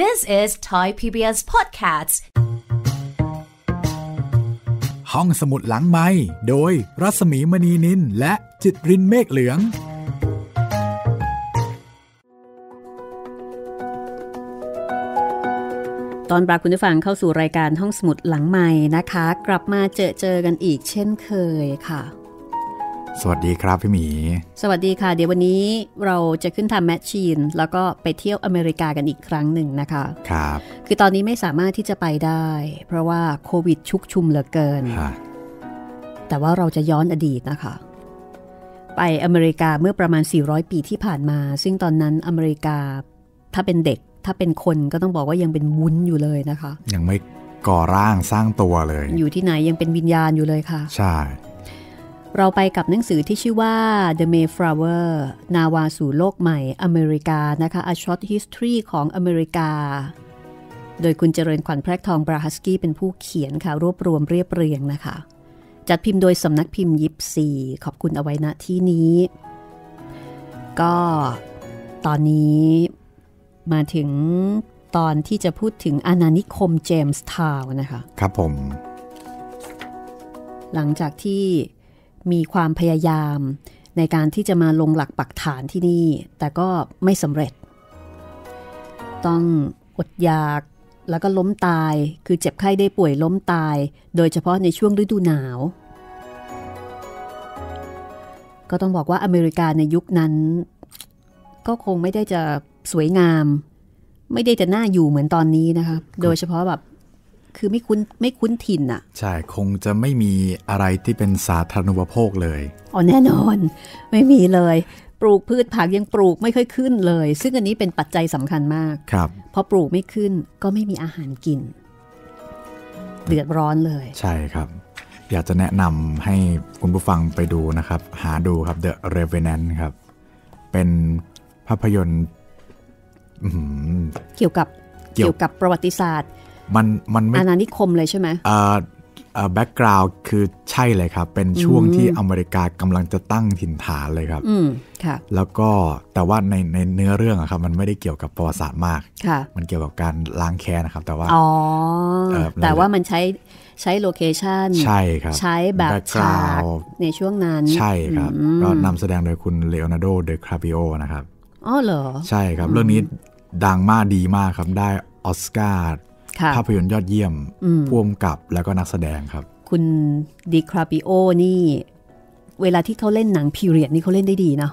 This is Thai PBS Podcasts ห้องสมุดหลังไมค์โดยรัศมีมณีนินและจิตรินเมฆเหลืองตอนปราคุณผู้ฟังเข้าสู่รายการห้องสมุดหลังไมค์นะคะกลับมาเจอกันอีกเช่นเคยค่ะสวัสดีครับพี่หมีสวัสดีค่ะเดี๋ยววันนี้เราจะขึ้นทำแมชชีนแล้วก็ไปเที่ยวอเมริกากันอีกครั้งหนึ่งนะคะครับคือตอนนี้ไม่สามารถที่จะไปได้เพราะว่าโควิดชุกชุมเหลือเกินแต่ว่าเราจะย้อนอดีตนะคะไปอเมริกาเมื่อประมาณ400ปีที่ผ่านมาซึ่งตอนนั้นอเมริกาถ้าเป็นเด็กถ้าเป็นคนก็ต้องบอกว่ายังเป็นวุ้นอยู่เลยนะคะยังไม่ก่อร่างสร้างตัวเลยอยู่ที่ไหนยังเป็นวิญญาณอยู่เลยค่ะใช่เราไปกับหนังสือที่ชื่อว่า The Mayflower นาวาสู่โลกใหม่อเมริกานะคะ A Short History ของอเมริกาโดยคุณเจริญขวัญแพรกทองบราฮัสกี้เป็นผู้เขียนค่ะรวบรวมเรียบเรียงนะคะจัดพิมพ์โดยสำนักพิมพ์ยิปซีขอบคุณเอาไว้ณที่นี้ก็ตอนนี้มาถึงตอนที่จะพูดถึงอาณานิคมเจมส์ทาวน์นะคะครับผมหลังจากที่มีความพยายามในการที่จะมาลงหลักปักฐานที่นี่แต่ก็ไม่สำเร็จต้องอดอยากแล้วก็ล้มตายคือเจ็บไข้ได้ป่วยล้มตายโดยเฉพาะในช่วงฤดูหนาวก็ต้องบอกว่าอเมริกาในยุคนั้นก็คงไม่ได้จะสวยงามไม่ได้จะน่าอยู่เหมือนตอนนี้นะคะโดยเฉพาะแบบคือไม่คุ้นถิ่นอ่ะใช่คงจะไม่มีอะไรที่เป็นสาธารณูปโภคเลยอ๋อแน่นอนไม่มีเลยปลูกพืชผักยังปลูกไม่ค่อยขึ้นเลยซึ่งอันนี้เป็นปัจจัยสำคัญมากครับพอปลูกไม่ขึ้นก็ไม่มีอาหารกินเดือดร้อนเลยใช่ครับอยากจะแนะนำให้คุณผู้ฟังไปดูนะครับหาดูครับ The Revenant ครับเป็นภาพยนตร์เกี่ยวกับประวัติศาสตร์มันอาณานิคมเลยใช่ไหมแบ็กกราวด์คือใช่เลยครับเป็นช่วงที่อเมริกากำลังจะตั้งถิ่นฐานเลยครับค่ะแล้วก็แต่ว่าในเนื้อเรื่องอะครับมันไม่ได้เกี่ยวกับประวัติศาสตร์มากมันเกี่ยวกับการล้างแค้นนะครับแต่ว่าแต่ว่ามันใช้โลเคชั่นใช่ครับใช้แบบฉากในช่วงนั้นใช่ครับก็นำแสดงโดยคุณเลโอนาร์โด เดคาปริโอนะครับอ๋อเหรอใช่ครับเรื่องนี้ดังมากดีมากครับได้ออสการ์ภาพยนตร์ยอดเยี่ยมพ่วงกับแล้วก็นักแสดงครับคุณดิคราปิโอนี่เวลาที่เขาเล่นหนังพีเรียดนี่เขาเล่นได้ดีเนาะ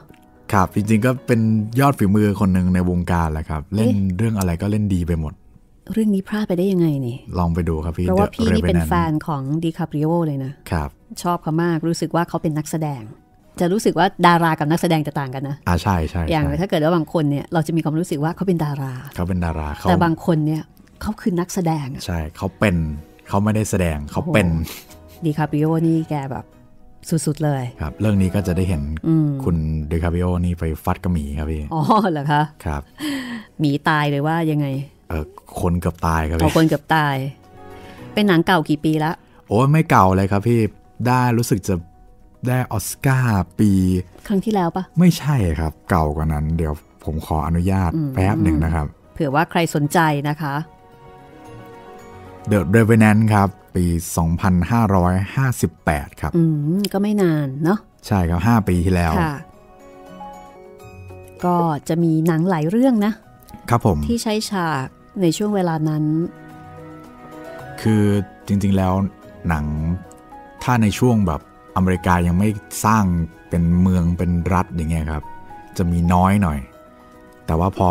ครับจริงๆก็เป็นยอดฝีมือคนหนึ่งในวงการแหละครับเล่นเรื่องอะไรก็เล่นดีไปหมดเรื่องนี้พลาดไปได้ยังไงนี่ลองไปดูครับพี่เพราะว่าพี่นี่เป็นแฟนของดิคราปิโอเลยนะครับชอบเขามากรู้สึกว่าเขาเป็นนักแสดงจะรู้สึกว่าดารากับนักแสดงจะต่างกันนะใช่ใช่อย่างถ้าเกิดว่าบางคนเนี่ยเราจะมีความรู้สึกว่าเขาเป็นดาราแต่บางคนเนี่ยเขาคือนักแสดงใช่เขาเป็นเขาไม่ได้แสดงเขาเป็นดิคาปริโอนี่แกแบบสุดๆเลยครับเรื่องนี้ก็จะได้เห็นคุณดิคาปริโอนี่ไปฟัดกับหมีครับพี่อ๋อเหรอคะครับหมีตายเลยว่ายังไงคนเกือบตายครับพี่คนเกือบตายเป็นหนังเก่ากี่ปีละโอ้ยไม่เก่าเลยครับพี่ได้รู้สึกจะได้ออสการ์ปีครั้งที่แล้วปะไม่ใช่ครับเก่ากว่านั้นเดี๋ยวผมขออนุญาตแป๊บหนึ่งนะครับเผื่อว่าใครสนใจนะคะThe Revenant ครับปี 2558 ครับก็ไม่นานเนาะใช่ครับ5ปีที่แล้วก็จะมีหนังหลายเรื่องนะครับผมที่ใช้ฉากในช่วงเวลานั้นคือจริงๆแล้วหนังถ้าในช่วงแบบอเมริกายังไม่สร้างเป็นเมืองเป็นรัฐอย่างเงี้ยครับจะมีน้อยหน่อยแต่ว่าพอ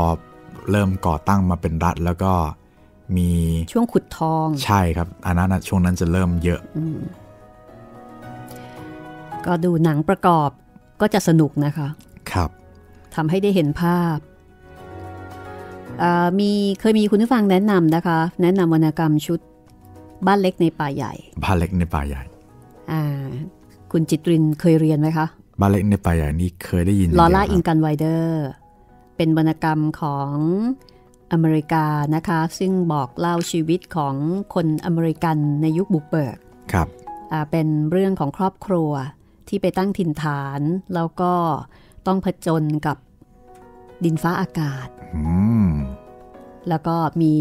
เริ่มก่อตั้งมาเป็นรัฐแล้วก็มีช่วงขุดทองใช่ครับอันนั้นช่วงนั้นจะเริ่มเยอะก็ดูหนังประกอบก็จะสนุกนะคะครับทำให้ได้เห็นภาพเคยมีคุณผู้ฟังแนะนำนะคะแนะนำวรรณกรรมชุดบ้านเล็กในป่าใหญ่บ้านเล็กในป่าใหญ่คุณจิตรินเคยเรียนไหมคะบ้านเล็กในป่าใหญ่นี่เคยได้ยินลอร่าอิงกันไวเดอร์เป็นวรรณกรรมของอเมริกานะคะซึ่งบอกเล่าชีวิตของคนอเมริกันในยุคบุกเบิกครับเป็นเรื่องของครอบครัวที่ไปตั้งถิ่นฐานแล้วก็ต้องผจญกับดินฟ้าอากาศ แล้วก็มี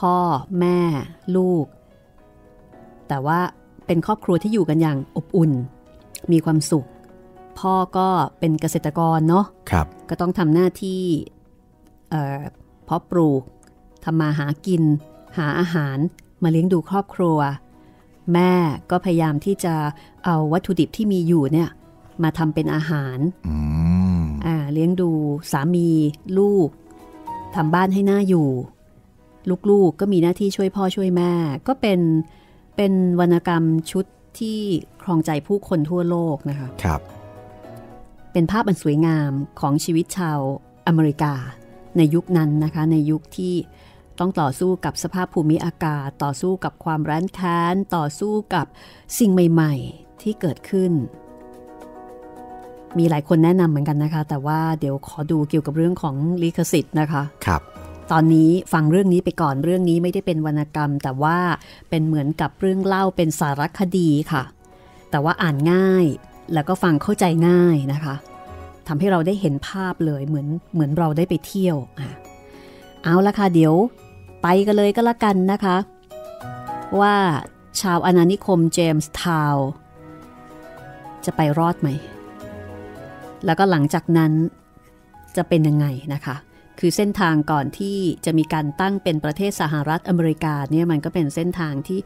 พ่อแม่ลูกแต่ว่าเป็นครอบครัวที่อยู่กันอย่างอบอุ่นมีความสุขพ่อก็เป็นเกษตรกรเนาะก็ต้องทำหน้าที่เพาะปลูกทำมาหากินหาอาหารมาเลี้ยงดูครอบครัวแม่ก็พยายามที่จะเอาวัตถุดิบที่มีอยู่เนี่ยมาทำเป็นอาหารเลี้ยงดูสามีลูกทำบ้านให้น่าอยู่ลูกๆ ก็มีหน้าที่ช่วยพ่อช่วยแม่ก็เป็นวรรณกรรมชุดที่ครองใจผู้คนทั่วโลกนะคะครับเป็นภาพอันสวยงามของชีวิตชาวอเมริกาในยุคนั้นนะคะในยุคที่ต้องต่อสู้กับสภาพภูมิอากาศต่อสู้กับความร้อนแค้นต่อสู้กับสิ่งใหม่ๆที่เกิดขึ้นมีหลายคนแนะนำเหมือนกันนะคะแต่ว่าเดี๋ยวขอดูเกี่ยวกับเรื่องของลิขสิทธิ์นะคะครับตอนนี้ฟังเรื่องนี้ไปก่อนเรื่องนี้ไม่ได้เป็นวรรณกรรมแต่ว่าเป็นเหมือนกับเรื่องเล่าเป็นสารคดีค่ะแต่ว่าอ่านง่ายแล้วก็ฟังเข้าใจง่ายนะคะทำให้เราได้เห็นภาพเลยเหมือนเราได้ไปเที่ยวเอาละค่ะเดี๋ยวไปกันเลยก็แล้วกันนะคะว่าชาวอาณานิคมเจมส์ทาวน์จะไปรอดไหมแล้วก็หลังจากนั้นจะเป็นยังไงนะคะคือเส้นทางก่อนที่จะมีการตั้งเป็นประเทศสหรัฐอเมริกาเนี่ยมันก็เป็นเส้นทางที่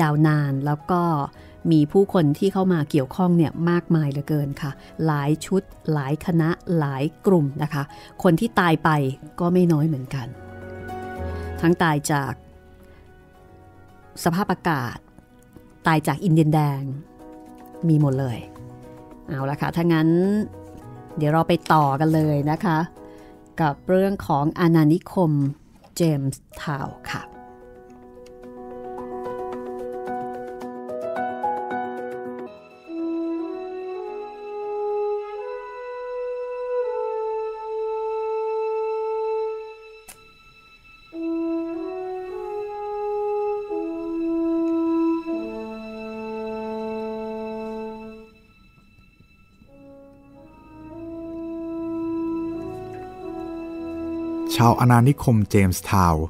ยาวนานแล้วก็มีผู้คนที่เข้ามาเกี่ยวข้องเนี่ยมากมายเหลือเกินค่ะหลายชุดหลายคณะหลายกลุ่มนะคะคนที่ตายไปก็ไม่น้อยเหมือนกันทั้งตายจากสภาพอากาศตายจากอินเดียนแดงมีหมดเลยเอาละค่ะถ้างั้นเดี๋ยวเราไปต่อกันเลยนะคะกับเรื่องของอาณานิคมเจมส์ทาวน์ค่ะชาวอาณานิคมเจมส์ทาวน์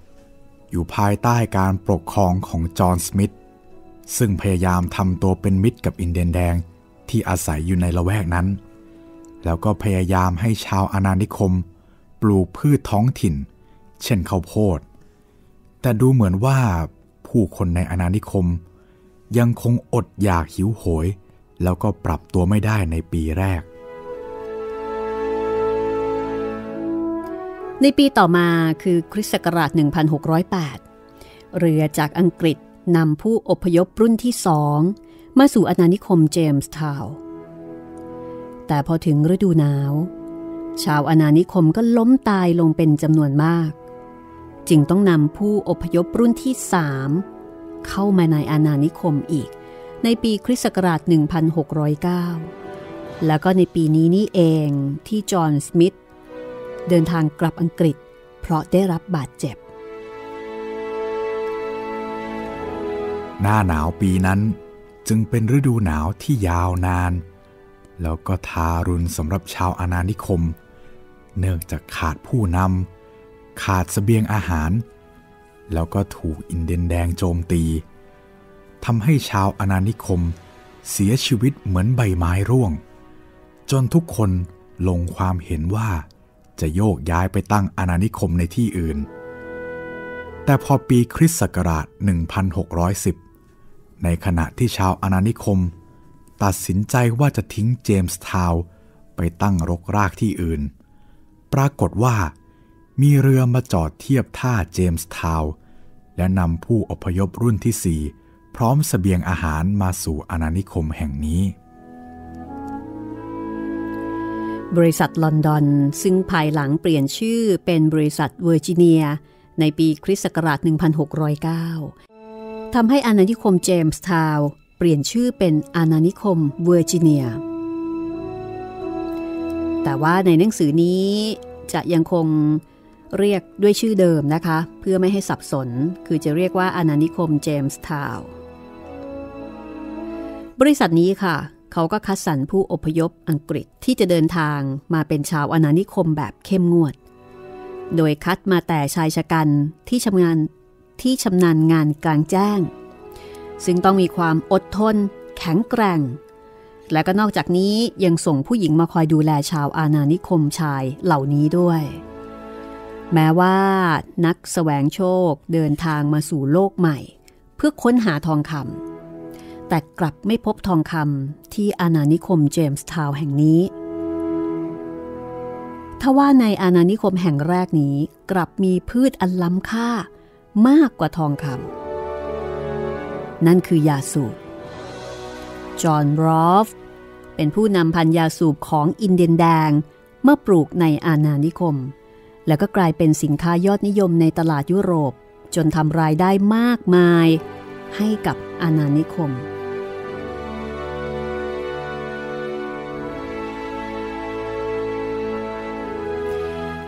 อยู่ภายใต้การปกครองของจอห์นสมิธซึ่งพยายามทำตัวเป็นมิตรกับอินเดียนแดงที่อาศัยอยู่ในละแวกนั้นแล้วก็พยายามให้ชาวอาณานิคมปลูกพืชท้องถิ่นเช่นข้าวโพดแต่ดูเหมือนว่าผู้คนในอาณานิคมยังคงอดอยากหิวโหยแล้วก็ปรับตัวไม่ได้ในปีแรกในปีต่อมาคือคริสต์ศักราช 1608 เรือจากอังกฤษนำผู้อพยพรุ่นที่2มาสู่อาณานิคมเจมส์ทาวน์แต่พอถึงฤดูหนาวชาวอาณานิคมก็ล้มตายลงเป็นจำนวนมากจึงต้องนำผู้อพยพรุ่นที่3เข้ามาในอาณานิคมอีกในปีคริสต์ศักราช 1609 แล้วก็ในปีนี้นี่เองที่จอห์นสมิธเดินทางกลับอังกฤษเพราะได้รับบาดเจ็บหน้าหนาวปีนั้นจึงเป็นฤดูหนาวที่ยาวนานแล้วก็ทารุณสำหรับชาวอาณานิคมเนื่องจากขาดผู้นำขาดเสบียงอาหารแล้วก็ถูกอินเดียนแดงโจมตีทำให้ชาวอาณานิคมเสียชีวิตเหมือนใบไม้ร่วงจนทุกคนลงความเห็นว่าจะโยกย้ายไปตั้งอาณานิคมในที่อื่นแต่พอปีคริสต์ศักราช 1610 ในขณะที่ชาวอาณานิคมตัดสินใจว่าจะทิ้งเจมส์ทาวน์ไปตั้งรกรากที่อื่นปรากฏว่ามีเรือมาจอดเทียบท่าเจมส์ทาวน์และนำผู้อพยพรุ่นที่4พร้อมเสบียงอาหารมาสู่อาณานิคมแห่งนี้บริษัทลอนดอนซึ่งภายหลังเปลี่ยนชื่อเป็นบริษัทเวอร์จิเนียในปีคริสต์ศักราช 1609 ทำให้อาณานิคมเจมส์ทาวน์เปลี่ยนชื่อเป็นอาณานิคมเวอร์จิเนียแต่ว่าในหนังสือนี้จะยังคงเรียกด้วยชื่อเดิมนะคะเพื่อไม่ให้สับสนคือจะเรียกว่าอาณานิคมเจมส์ทาวน์บริษัทนี้ค่ะเขาก็คัดสรรผู้อพยพอังกฤษที่จะเดินทางมาเป็นชาวอาณานิคมแบบเข้มงวด โดยคัดมาแต่ชายชะกันที่ชำนาญงานกลางแจ้งซึ่งต้องมีความอดทนแข็งแกร่งและก็นอกจากนี้ยังส่งผู้หญิงมาคอยดูแลชาวอาณานิคมชายเหล่านี้ด้วยแม้ว่านักแสวงโชคเดินทางมาสู่โลกใหม่เพื่อค้นหาทองคำแต่กลับไม่พบทองคำที่อาณานิคมเจมส์ทาวน์แห่งนี้ทว่าในอาณานิคมแห่งแรกนี้กลับมีพืชอันล้ำค่ามากกว่าทองคำนั่นคือยาสูบจอห์นรอฟเป็นผู้นำพันธุ์ยาสูบของอินเดียนแดงเมื่อปลูกในอาณานิคมแล้วก็กลายเป็นสินค้ายอดนิยมในตลาดยุโรปจนทำรายได้มากมายให้กับอาณานิคม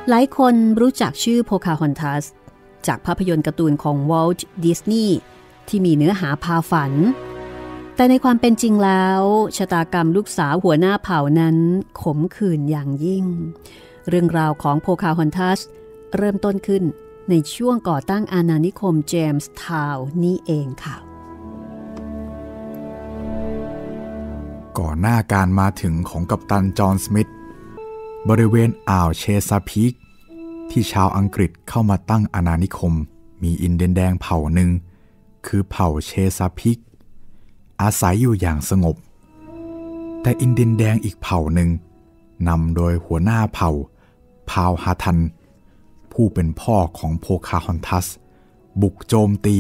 หลายคนรู้จักชื่อโพคาฮอนทัสจากภาพยนตร์การ์ตูนของวอลต์ดิสนีย์ที่มีเนื้อหาพาฝันแต่ในความเป็นจริงแล้วชะตากรรมลูกสาวหัวหน้าเผ่านั้นขมขื่นอย่างยิ่งเรื่องราวของโพคาฮอนทัสเริ่มต้นขึ้นในช่วงก่อตั้งอาณานิคมเจมส์ทาวน์นี่เองค่ะก่อนหน้าการมาถึงของกัปตันจอห์นสมิธบริเวณอ่าวเชซาพีกที่ชาวอังกฤษเข้ามาตั้งอาณานิคมมีอินเดียนแดงเผ่าหนึ่งคือเผ่าเชซาพีกอาศัยอยู่อย่างสงบแต่อินเดียนแดงอีกเผ่าหนึ่งนำโดยหัวหน้าเผ่าพาวฮาทันผู้เป็นพ่อของโพคาฮอนทัสบุกโจมตี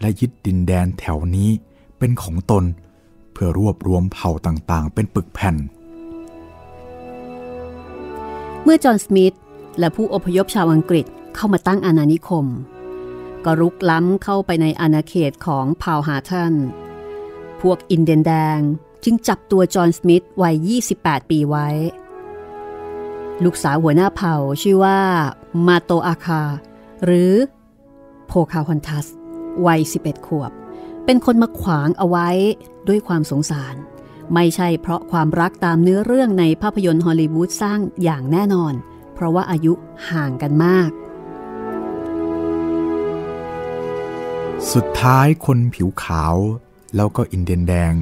และยึดดินแดนแถวนี้เป็นของตนเพื่อรวบรวมเผ่าต่างๆเป็นปึกแผ่นเมื่อจอห์นสมิธและผู้อพยพชาวอังกฤษเข้ามาตั้งอาณานิคมก็รุกล้ำเข้าไปในอาณาเขตของพาวฮาทันพวกอินเดียนแดงจึงจับตัวจอห์นสมิธวัย28ปีไว้ลูกสาวหัวหน้าเผ่าชื่อว่ามาโตอาคาหรือโพคาฮอนทัสวัย11ขวบเป็นคนมาขวางเอาไว้ด้วยความสงสารไม่ใช่เพราะความรักตามเนื้อเรื่องในภาพยนตร์ฮอลลีวูดสร้างอย่างแน่นอนเพราะว่าอายุห่างกันมากสุดท้ายคนผิวขาวแล้วก็อินเดียนแดง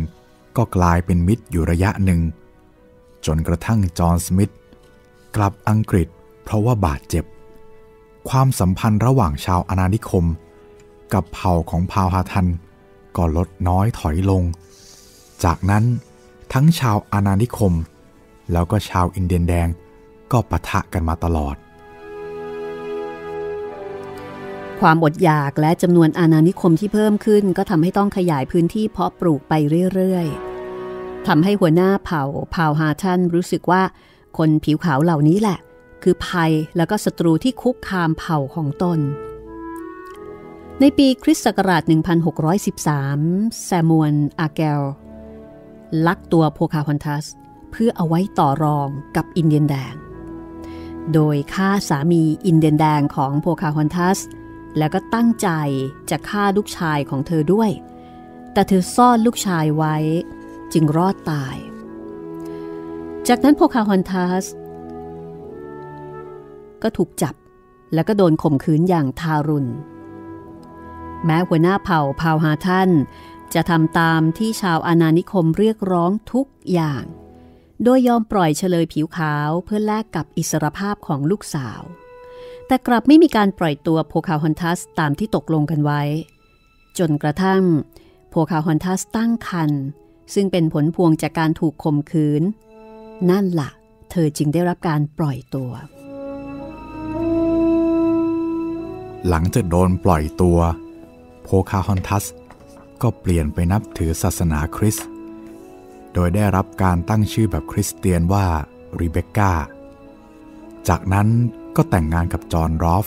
ก็กลายเป็นมิตรอยู่ระยะหนึ่งจนกระทั่งจอห์นสมิธกลับอังกฤษเพราะว่าบาดเจ็บความสัมพันธ์ระหว่างชาวอาณานิคมกับเผ่าของพาวฮาทันก็ลดน้อยถอยลงจากนั้นทั้งชาวอาณานิคมแล้วก็ชาวอินเดียนแดงก็ปะทะกันมาตลอดความอดอยากและจำนวนอาณานิคมที่เพิ่มขึ้นก็ทำให้ต้องขยายพื้นที่เพาะปลูกไปเรื่อยๆทำให้หัวหน้าเผ่าพาวฮาทันรู้สึกว่าคนผิวขาวเหล่านี้แหละคือภัยแล้วก็ศัตรูที่คุกคามเผ่าของตนในปีคริสต์ศักราช1613แซมูเอลอาร์แกลลักตัวโพคาฮอนทัสเพื่อเอาไว้ต่อรองกับอินเดียนแดงโดยฆ่าสามีอินเดียนแดงของโพคาฮอนทัสแล้วก็ตั้งใจจะฆ่าลูกชายของเธอด้วยแต่เธอซ่อนลูกชายไว้จึงรอดตายจากนั้นโพคาฮอนทัสก็ถูกจับแล้วก็โดนข่มขืนอย่างทารุณแม้หัวหน้าเผ่าพาวฮาทันจะทำตามที่ชาวอาณานิคมเรียกร้องทุกอย่างโดยยอมปล่อยเฉลยผิวขาวเพื่อแลกกับอิสรภาพของลูกสาวแต่กลับไม่มีการปล่อยตัวโพคาฮอนทัสตามที่ตกลงกันไว้จนกระทั่งโพคาฮอนทัสตั้งครรภ์ซึ่งเป็นผลพวงจากการถูกข่มขืนนั่นล่ะเธอจึงได้รับการปล่อยตัวหลังจากโดนปล่อยตัวโพคาฮอนทัสก็เปลี่ยนไปนับถือศาสนาคริสต์โดยได้รับการตั้งชื่อแบบคริสเตียนว่าริเบคก้าจากนั้นก็แต่งงานกับจอห์นรอฟ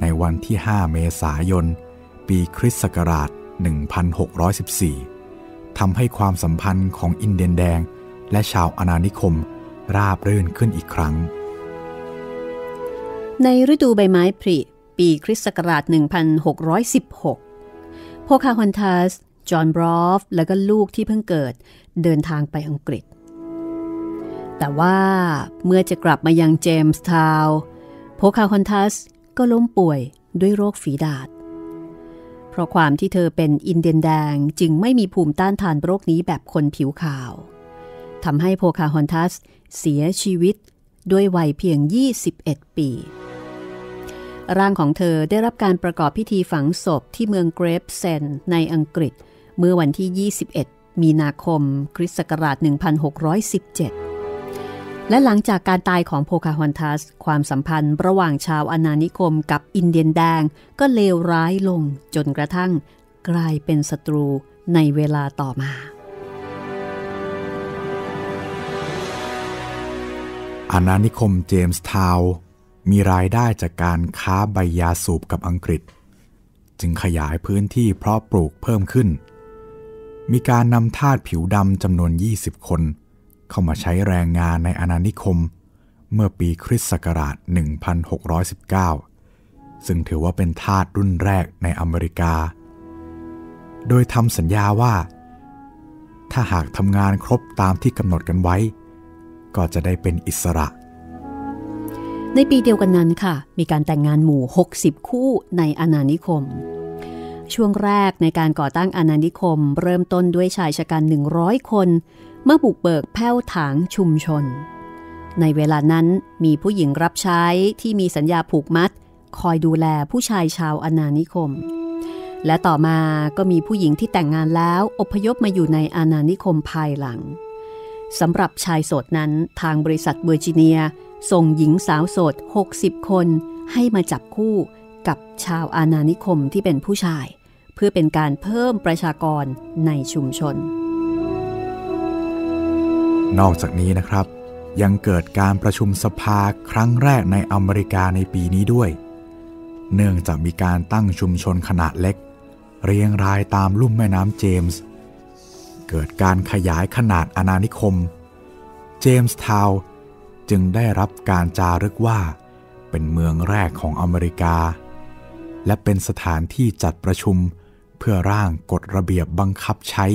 ในวันที่5เมษายนปีคริสต์ศักราช1614ทำให้ความสัมพันธ์ของอินเดียนแดงและชาวอาณานิคมราบรื่นขึ้นอีกครั้งในฤดูใบไม้ผลิปีคริสต์ศักราช1616โพคาฮอนทัสจอห์นบรอฟและก็ลูกที่เพิ่งเกิดเดินทางไปอังกฤษแต่ว่าเมื่อจะกลับมายังเจมส์ทาวน์ โพคาฮอนทัสก็ล้มป่วยด้วยโรคฝีดาษเพราะความที่เธอเป็นอินเดียนแดงจึงไม่มีภูมิต้านทานโรคนี้แบบคนผิวขาวทำให้โพคาฮอนทัสเสียชีวิตด้วยวัยเพียง21ปีร่างของเธอได้รับการประกอบพิธีฝังศพที่เมืองเกรฟเซนในอังกฤษเมื่อวันที่21มีนาคมคริสต์ศักราช1617และหลังจากการตายของโพคาฮอนทัสความสัมพันธ์ระหว่างชาวอาณานิคมกับอินเดียนแดงก็เลวร้ายลงจนกระทั่งกลายเป็นศัตรูในเวลาต่อมาอาณานิคมเจมส์ทาวน์มีรายได้จากการค้าใบยาสูบกับอังกฤษจึงขยายพื้นที่เพาะปลูกเพิ่มขึ้นมีการนำทาสผิวดำจำนวน20คนเข้ามาใช้แรงงานในอาณานิคมเมื่อปีคริสต์ศักราช1619ซึ่งถือว่าเป็นทาสรุ่นแรกในอเมริกาโดยทำสัญญาว่าถ้าหากทำงานครบตามที่กำหนดกันไว้ก็จะได้เป็นอิสระในปีเดียวกันนั้นค่ะมีการแต่งงานหมู่60คู่ในอาณานิคมช่วงแรกในการก่อตั้งอาณานิคมเริ่มต้นด้วยชายชะกัน100คนเมื่อบุกเบิกแผ้วถางชุมชนในเวลานั้นมีผู้หญิงรับใช้ที่มีสัญญาผูกมัดคอยดูแลผู้ชายชาวอาณานิคมและต่อมาก็มีผู้หญิงที่แต่งงานแล้วอพยพมาอยู่ในอาณานิคมภายหลังสำหรับชายโสดนั้นทางบริษัทเวอร์จิเนียส่งหญิงสาวโสด60คนให้มาจับคู่กับชาวอาณานิคมที่เป็นผู้ชายเพื่อเป็นการเพิ่มประชากรในชุมชนนอกจากนี้นะครับยังเกิดการประชุมสภาครั้งแรกในอเมริกาในปีนี้ด้วยเนื่องจากมีการตั้งชุมชนขนาดเล็กเรียงรายตามลุ่มแม่น้ำเจมส์เกิดการขยายขนาดอาณานิคมเจมส์ทาวน์จึงได้รับการจารึกว่าเป็นเมืองแรกของอเมริกาและเป็นสถานที่จัดประชุมเพื่อร่างกฎระเบียบบังคับใช้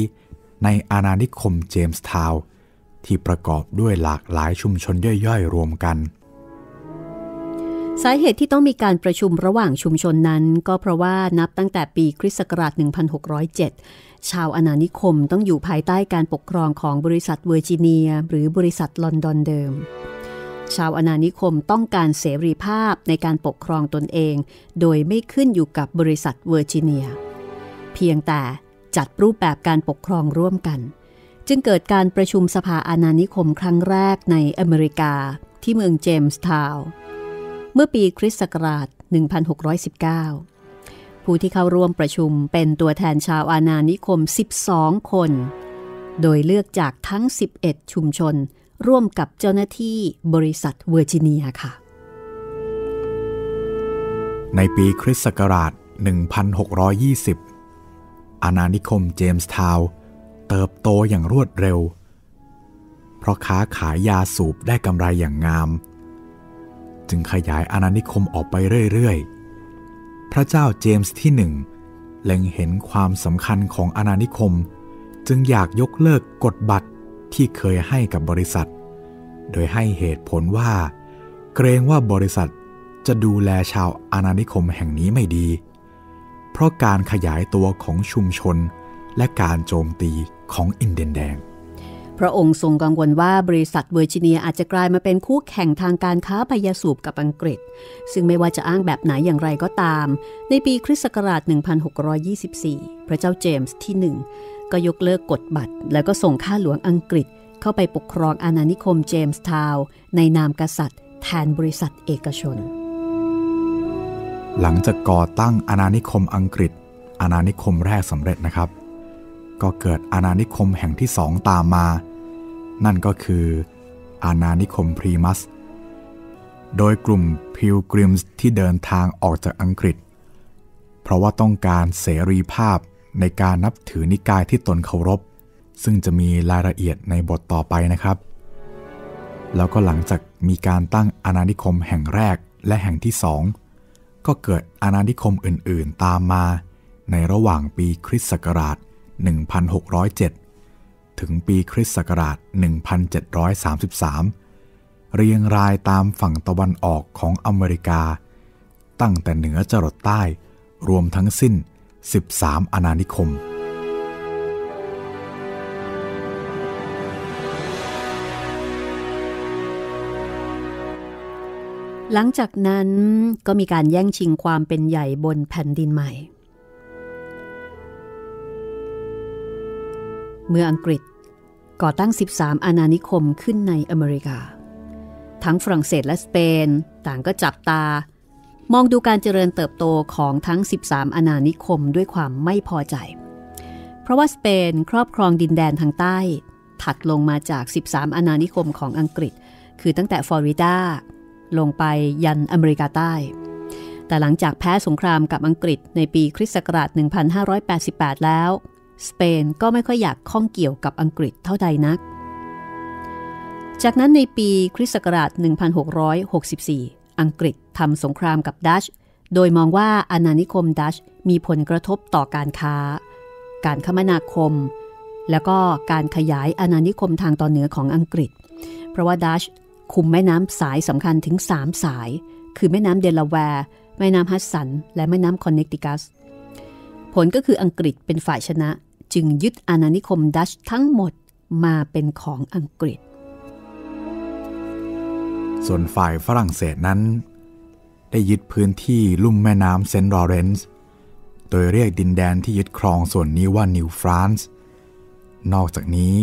ในอาณานิคมเจมส์ทาวน์ที่ประกอบด้วยหลากหลายชุมชนย่อยๆรวมกันสาเหตุที่ต้องมีการประชุมระหว่างชุมชนนั้นก็เพราะว่านับตั้งแต่ปีคริสต์ศักราช1607ชาวอาณานิคมต้องอยู่ภายใต้การปกครองของบริษัทเวอร์จิเนียหรือบริษัทลอนดอนเดิมชาวอาณานิคมต้องการเสรีภาพในการปกครองตนเองโดยไม่ขึ้นอยู่กับบริษัทเวอร์จิเนียเพียงแต่จัดรูปแบบการปกครองร่วมกันจึงเกิดการประชุมสภาอาณานิคมครั้งแรกในอเมริกาที่เมืองเจมส์ทาวน์เมื่อปีคริสต์ศักราช1619ผู้ที่เข้าร่วมประชุมเป็นตัวแทนชาวอาณานิคม12คนโดยเลือกจากทั้ง11ชุมชนร่วมกับเจ้าหน้าที่บริษัทเวอร์จิเนียค่ะในปีคริสต์ศักราช1620อาณานิคมเจมส์ทาวน์เติบโตอย่างรวดเร็วเพราะค้าขายยาสูบได้กำไรอย่างงามจึงขยายอาณานิคมออกไปเรื่อยๆพระเจ้าเจมส์ที่1เล็งเห็นความสำคัญของอาณานิคมจึงอยากยกเลิกกฎบัตรที่เคยให้กับบริษัทโดยให้เหตุผลว่าเกรงว่าบริษัทจะดูแลชาวอาณานิคมแห่งนี้ไม่ดีเพราะการขยายตัวของชุมชนและการโจมตีของอินเดียนแดงพระองค์ทรงกังวลว่าบริษัทเวอร์จิเนียอาจจะกลายมาเป็นคู่แข่งทางการค้าใบยาสูบกับอังกฤษซึ่งไม่ว่าจะอ้างแบบไหนอย่างไรก็ตามในปีคริสต์ศักราช1624พระเจ้าเจมส์ที่1ก็ยกเลิกกฎบัตรแล้วก็ส่งข้าหลวงอังกฤษเข้าไปปกครองอาณานิคมเจมส์ทาวน์ในนามกษัตริย์แทนบริษัทเอกชนหลังจากก่อตั้งอาณานิคมอังกฤษอาณานิคมแรกสำเร็จนะครับก็เกิดอาณานิคมแห่งที่สองตามมานั่นก็คืออาณานิคมพรีมัสโดยกลุ่มพิลกริมส์ที่เดินทางออกจากอังกฤษเพราะว่าต้องการเสรีภาพในการนับถือนิกายที่ตนเคารพซึ่งจะมีรายละเอียดในบทต่อไปนะครับแล้วก็หลังจากมีการตั้งอาณานิคมแห่งแรกและแห่งที่สองก็เกิดอาณานิคมอื่นๆตามมาในระหว่างปีคริสต์ศักราช1607ถึงปีคริสต์ศักราช1733 เรียงรายตามฝั่งตะวันออกของอเมริกาตั้งแต่เหนือจรดใต้รวมทั้งสิ้น13อาณานิคมหลังจากนั้นก็มีการแย่งชิงความเป็นใหญ่บนแผ่นดินใหม่เมื่ออังกฤษก่อตั้ง13อาณานิคมขึ้นในอเมริกาทั้งฝรั่งเศสและสเปนต่างก็จับตามองดูการเจริญเติบโตของทั้ง13อาณานิคมด้วยความไม่พอใจเพราะว่าสเปนครอบครองดินแดนทางใต้ถัดลงมาจาก13อาณานิคมของอังกฤษคือตั้งแต่ฟลอริดาลงไปยันอเมริกาใต้แต่หลังจากแพ้สงครามกับอังกฤษในปีคริสต์ศักราช1588แล้วสเปนก็ไม่ค่อยอยากข้องเกี่ยวกับอังกฤษเท่าใดนักจากนั้นในปีคริสต์ศักราช1664อังกฤษทำสงครามกับดัตช์โดยมองว่าอาณานิคมดัตช์มีผลกระทบต่อการค้าการคมนาคมแล้วก็การขยายอาณานิคมทางตอนเหนือของอังกฤษเพราะว่าดัตช์คุมแม่น้ำสายสำคัญถึง3สายคือแม่น้ำเดลาแวร์แม่น้ำฮัดสันและแม่น้ำคอนเนคติคัตผลก็คืออังกฤษเป็นฝ่ายชนะจึงยึดอาณานิคมดัตช์ทั้งหมดมาเป็นของอังกฤษส่วนฝ่ายฝรั่งเศสนั้นได้ยึดพื้นที่ลุ่มแม่น้ำเซนต์ลอเรนซ์โดยเรียกดินแดนที่ยึดครองส่วนนี้ว่านิวฟรานซ์นอกจากนี้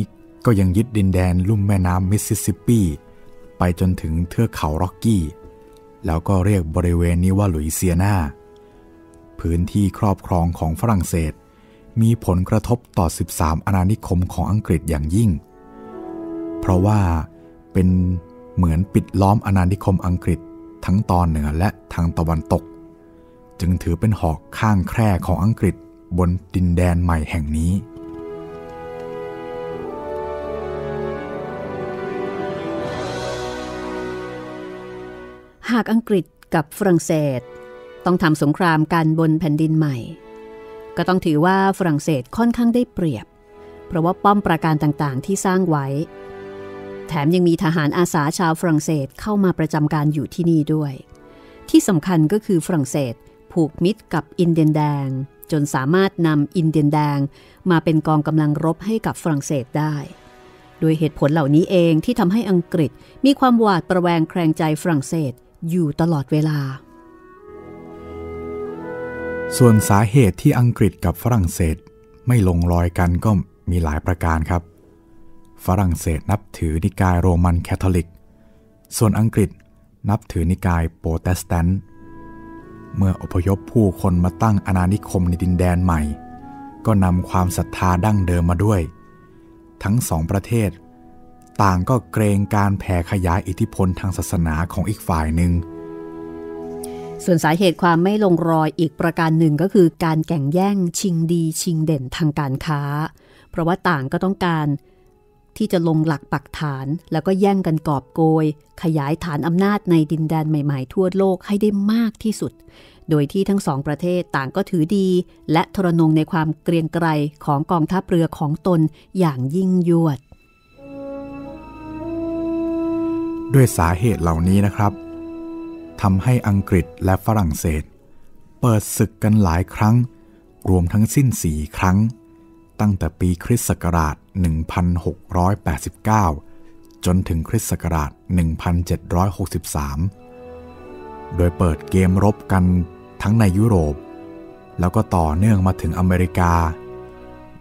ก็ยังยึดดินแดนลุ่มแม่น้ำมิสซิสซิปปีไปจนถึงเทือกเขาร็อกกี้แล้วก็เรียกบริเวณนี้ว่าหลุยเซียนาพื้นที่ครอบครองของฝรั่งเศสมีผลกระทบต่อ13อาณานิคมของอังกฤษอย่างยิ่งเพราะว่าเป็นเหมือนปิดล้อมอาณานิคมอังกฤษทั้งตอนเหนือและทางตะวันตกจึงถือเป็นหอกข้างแคร่ของอังกฤษบนดินแดนใหม่แห่งนี้หากอังกฤษกับฝรั่งเศสต้องทำสงครามกันบนแผ่นดินใหม่ก็ต้องถือว่าฝรั่งเศสค่อนข้างได้เปรียบเพราะว่าป้อมปราการต่างๆที่สร้างไว้แถมยังมีทหารอาสาชาวฝรั่งเศสเข้ามาประจำการอยู่ที่นี่ด้วยที่สำคัญก็คือฝรั่งเศสผูกมิตรกับอินเดียนแดงจนสามารถนำอินเดียนแดงมาเป็นกองกำลังรบให้กับฝรั่งเศสได้โดยเหตุผลเหล่านี้เองที่ทำให้อังกฤษมีความหวาดระแวงแคลงใจฝรั่งเศสอยู่ตลอดเวลาส่วนสาเหตุที่อังกฤษกับฝรั่งเศสไม่ลงรอยกันก็มีหลายประการครับฝรั่งเศสนับถือนิกายโรมันแคทอลิกส่วนอังกฤษนับถือนิกายโปรเตสแตนต์เมื่ออพยพผู้คนมาตั้งอาณานิคมในดินแดนใหม่ก็นำความศรัทธาดั้งเดิมมาด้วยทั้งสองประเทศต่างก็เกรงการแผ่ขยายอิทธิพลทางศาสนาของอีกฝ่ายหนึ่งส่วนสาเหตุความไม่ลงรอยอีกประการหนึ่งก็คือการแข่งแย่งชิงดีชิงเด่นทางการค้าเพราะว่าต่างก็ต้องการที่จะลงหลักปักฐานแล้วก็แย่งกันกอบโกยขยายฐานอำนาจในดินแดนใหม่ๆทั่วโลกให้ได้มากที่สุดโดยที่ทั้งสองประเทศต่างก็ถือดีและทรนงในความเกรียงไกรของกองทัพเรือของตนอย่างยิ่งยวดด้วยสาเหตุเหล่านี้นะครับทำให้อังกฤษและฝรั่งเศสเปิดศึกกันหลายครั้งรวมทั้งสิ้น4ครั้งตั้งแต่ปีคริสต์ศักราช1689จนถึงคริสต์ศักราช1763โดยเปิดเกมรบกันทั้งในยุโรปแล้วก็ต่อเนื่องมาถึงอเมริกา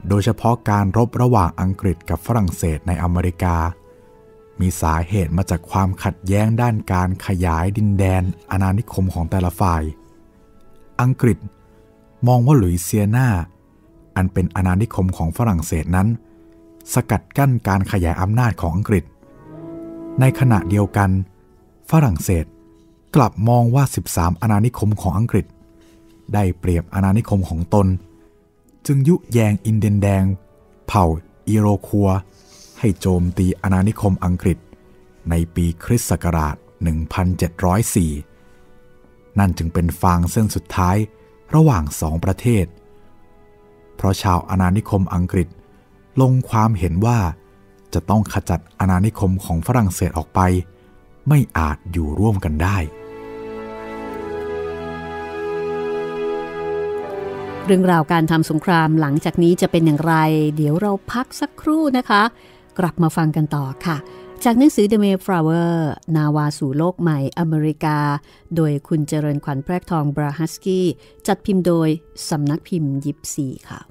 โดยเฉพาะการรบระหว่างอังกฤษกับฝรั่งเศสในอเมริกามีสาเหตุมาจากความขัดแย้งด้านการขยายดินแดนอาณานิคมของแต่ละฝ่ายอังกฤษมองว่าหลุยเซียนาอันเป็นอาณานิคมของฝรั่งเศสนั้นสกัดกั้นการขยายอำนาจของอังกฤษในขณะเดียวกันฝรั่งเศสกลับมองว่า13อาณานิคมของอังกฤษได้เปรียบอาณานิคมของตนจึงยุแยงอินเดียนแดงเผ่าอิโรคัวให้โจมตีอาณานิคมอังกฤษในปีคริสต์ศักราช1704นั่นจึงเป็นฟางเส้นสุดท้ายระหว่างสองประเทศเพราะชาวอาณานิคมอังกฤษลงความเห็นว่าจะต้องขจัดอาณานิคมของฝรั่งเศสออกไป ไม่อาจอยู่ร่วมกันได้เรื่องราวการทำสงครามหลังจากนี้จะเป็นอย่างไรเดี๋ยวเราพักสักครู่นะคะกลับมาฟังกันต่อค่ะจากหนังสือ The Mayflower นาวาสู่โลกใหม่อเมริกาโดยคุณเจริญขวัญแพรกทองบราฮัสกี้จัดพิมพ์โดยสำนักพิมพ์ยิปซีค่ะ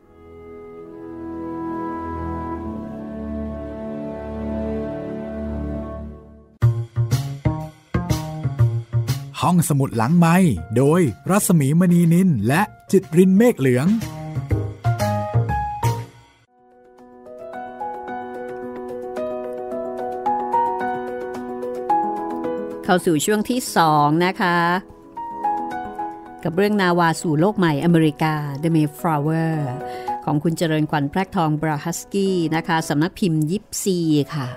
ห้องสมุดหลังไมค์โดยรัศมีมณีนินและจิตรินเมฆเหลืองเข้าสู่ช่วงที่2นะคะกับเรื่องนาวาสู่โลกใหม่อเมริกา The Mayflower ของคุณเจริญขวัญแพรกทองบราฮัสกี้นะคะสำนักพิมพ์ยิปซีค่ะ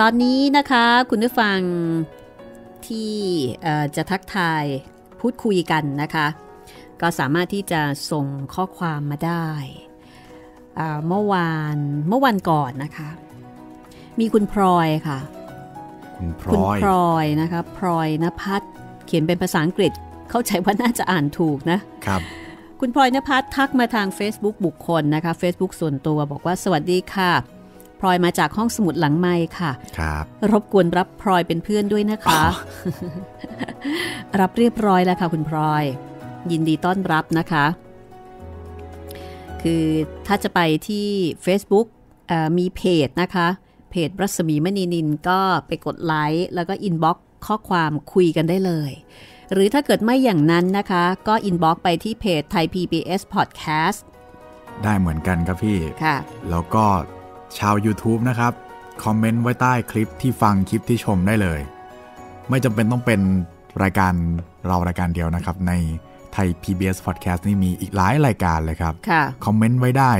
ตอนนี้นะคะคุณผู้ฟังที่จะทักทายพูดคุยกันนะคะก็สามารถที่จะส่งข้อความมาได้เมื่อวันก่อนนะคะมีคุณพลอยค่ะคุณพลอยนะคะพลอยณภัทรเขียนเป็นภาษาอังกฤษเข้าใจว่าน่าจะอ่านถูกนะครับคุณพลอยณภัทรทักมาทาง Facebook บุคคลนะคะ Facebook ส่วนตัวบอกว่าสวัสดีค่ะพลอยมาจากห้องสมุดหลังไมค์ค่ะครับรบกวนรับพลอยเป็นเพื่อนด้วยนะคะ รับเรียบร้อยแล้วค่ะคุณพลอยยินดีต้อนรับนะคะคือถ้าจะไปที่ Facebook มีเพจนะคะเพจรัศมีมณีนินก็ไปกดไลค์แล้วก็อินบ็อกซ์ข้อความคุยกันได้เลยหรือถ้าเกิดไม่อย่างนั้นนะคะก็อินบ็อกซ์ไปที่เพจ Thai PBS Podcast ได้เหมือนกันครับพี่ค่ะแล้วก็ชาว YouTube นะครับคอมเมนต์ไว้ใต้คลิปที่ฟังคลิปที่ชมได้เลยไม่จำเป็นต้องเป็นรายการเรารายการเดียวนะครับในไทย PBS Podcast นี่มีอีกหลายรายการเลยครับคอมเมนต์ไว้ได้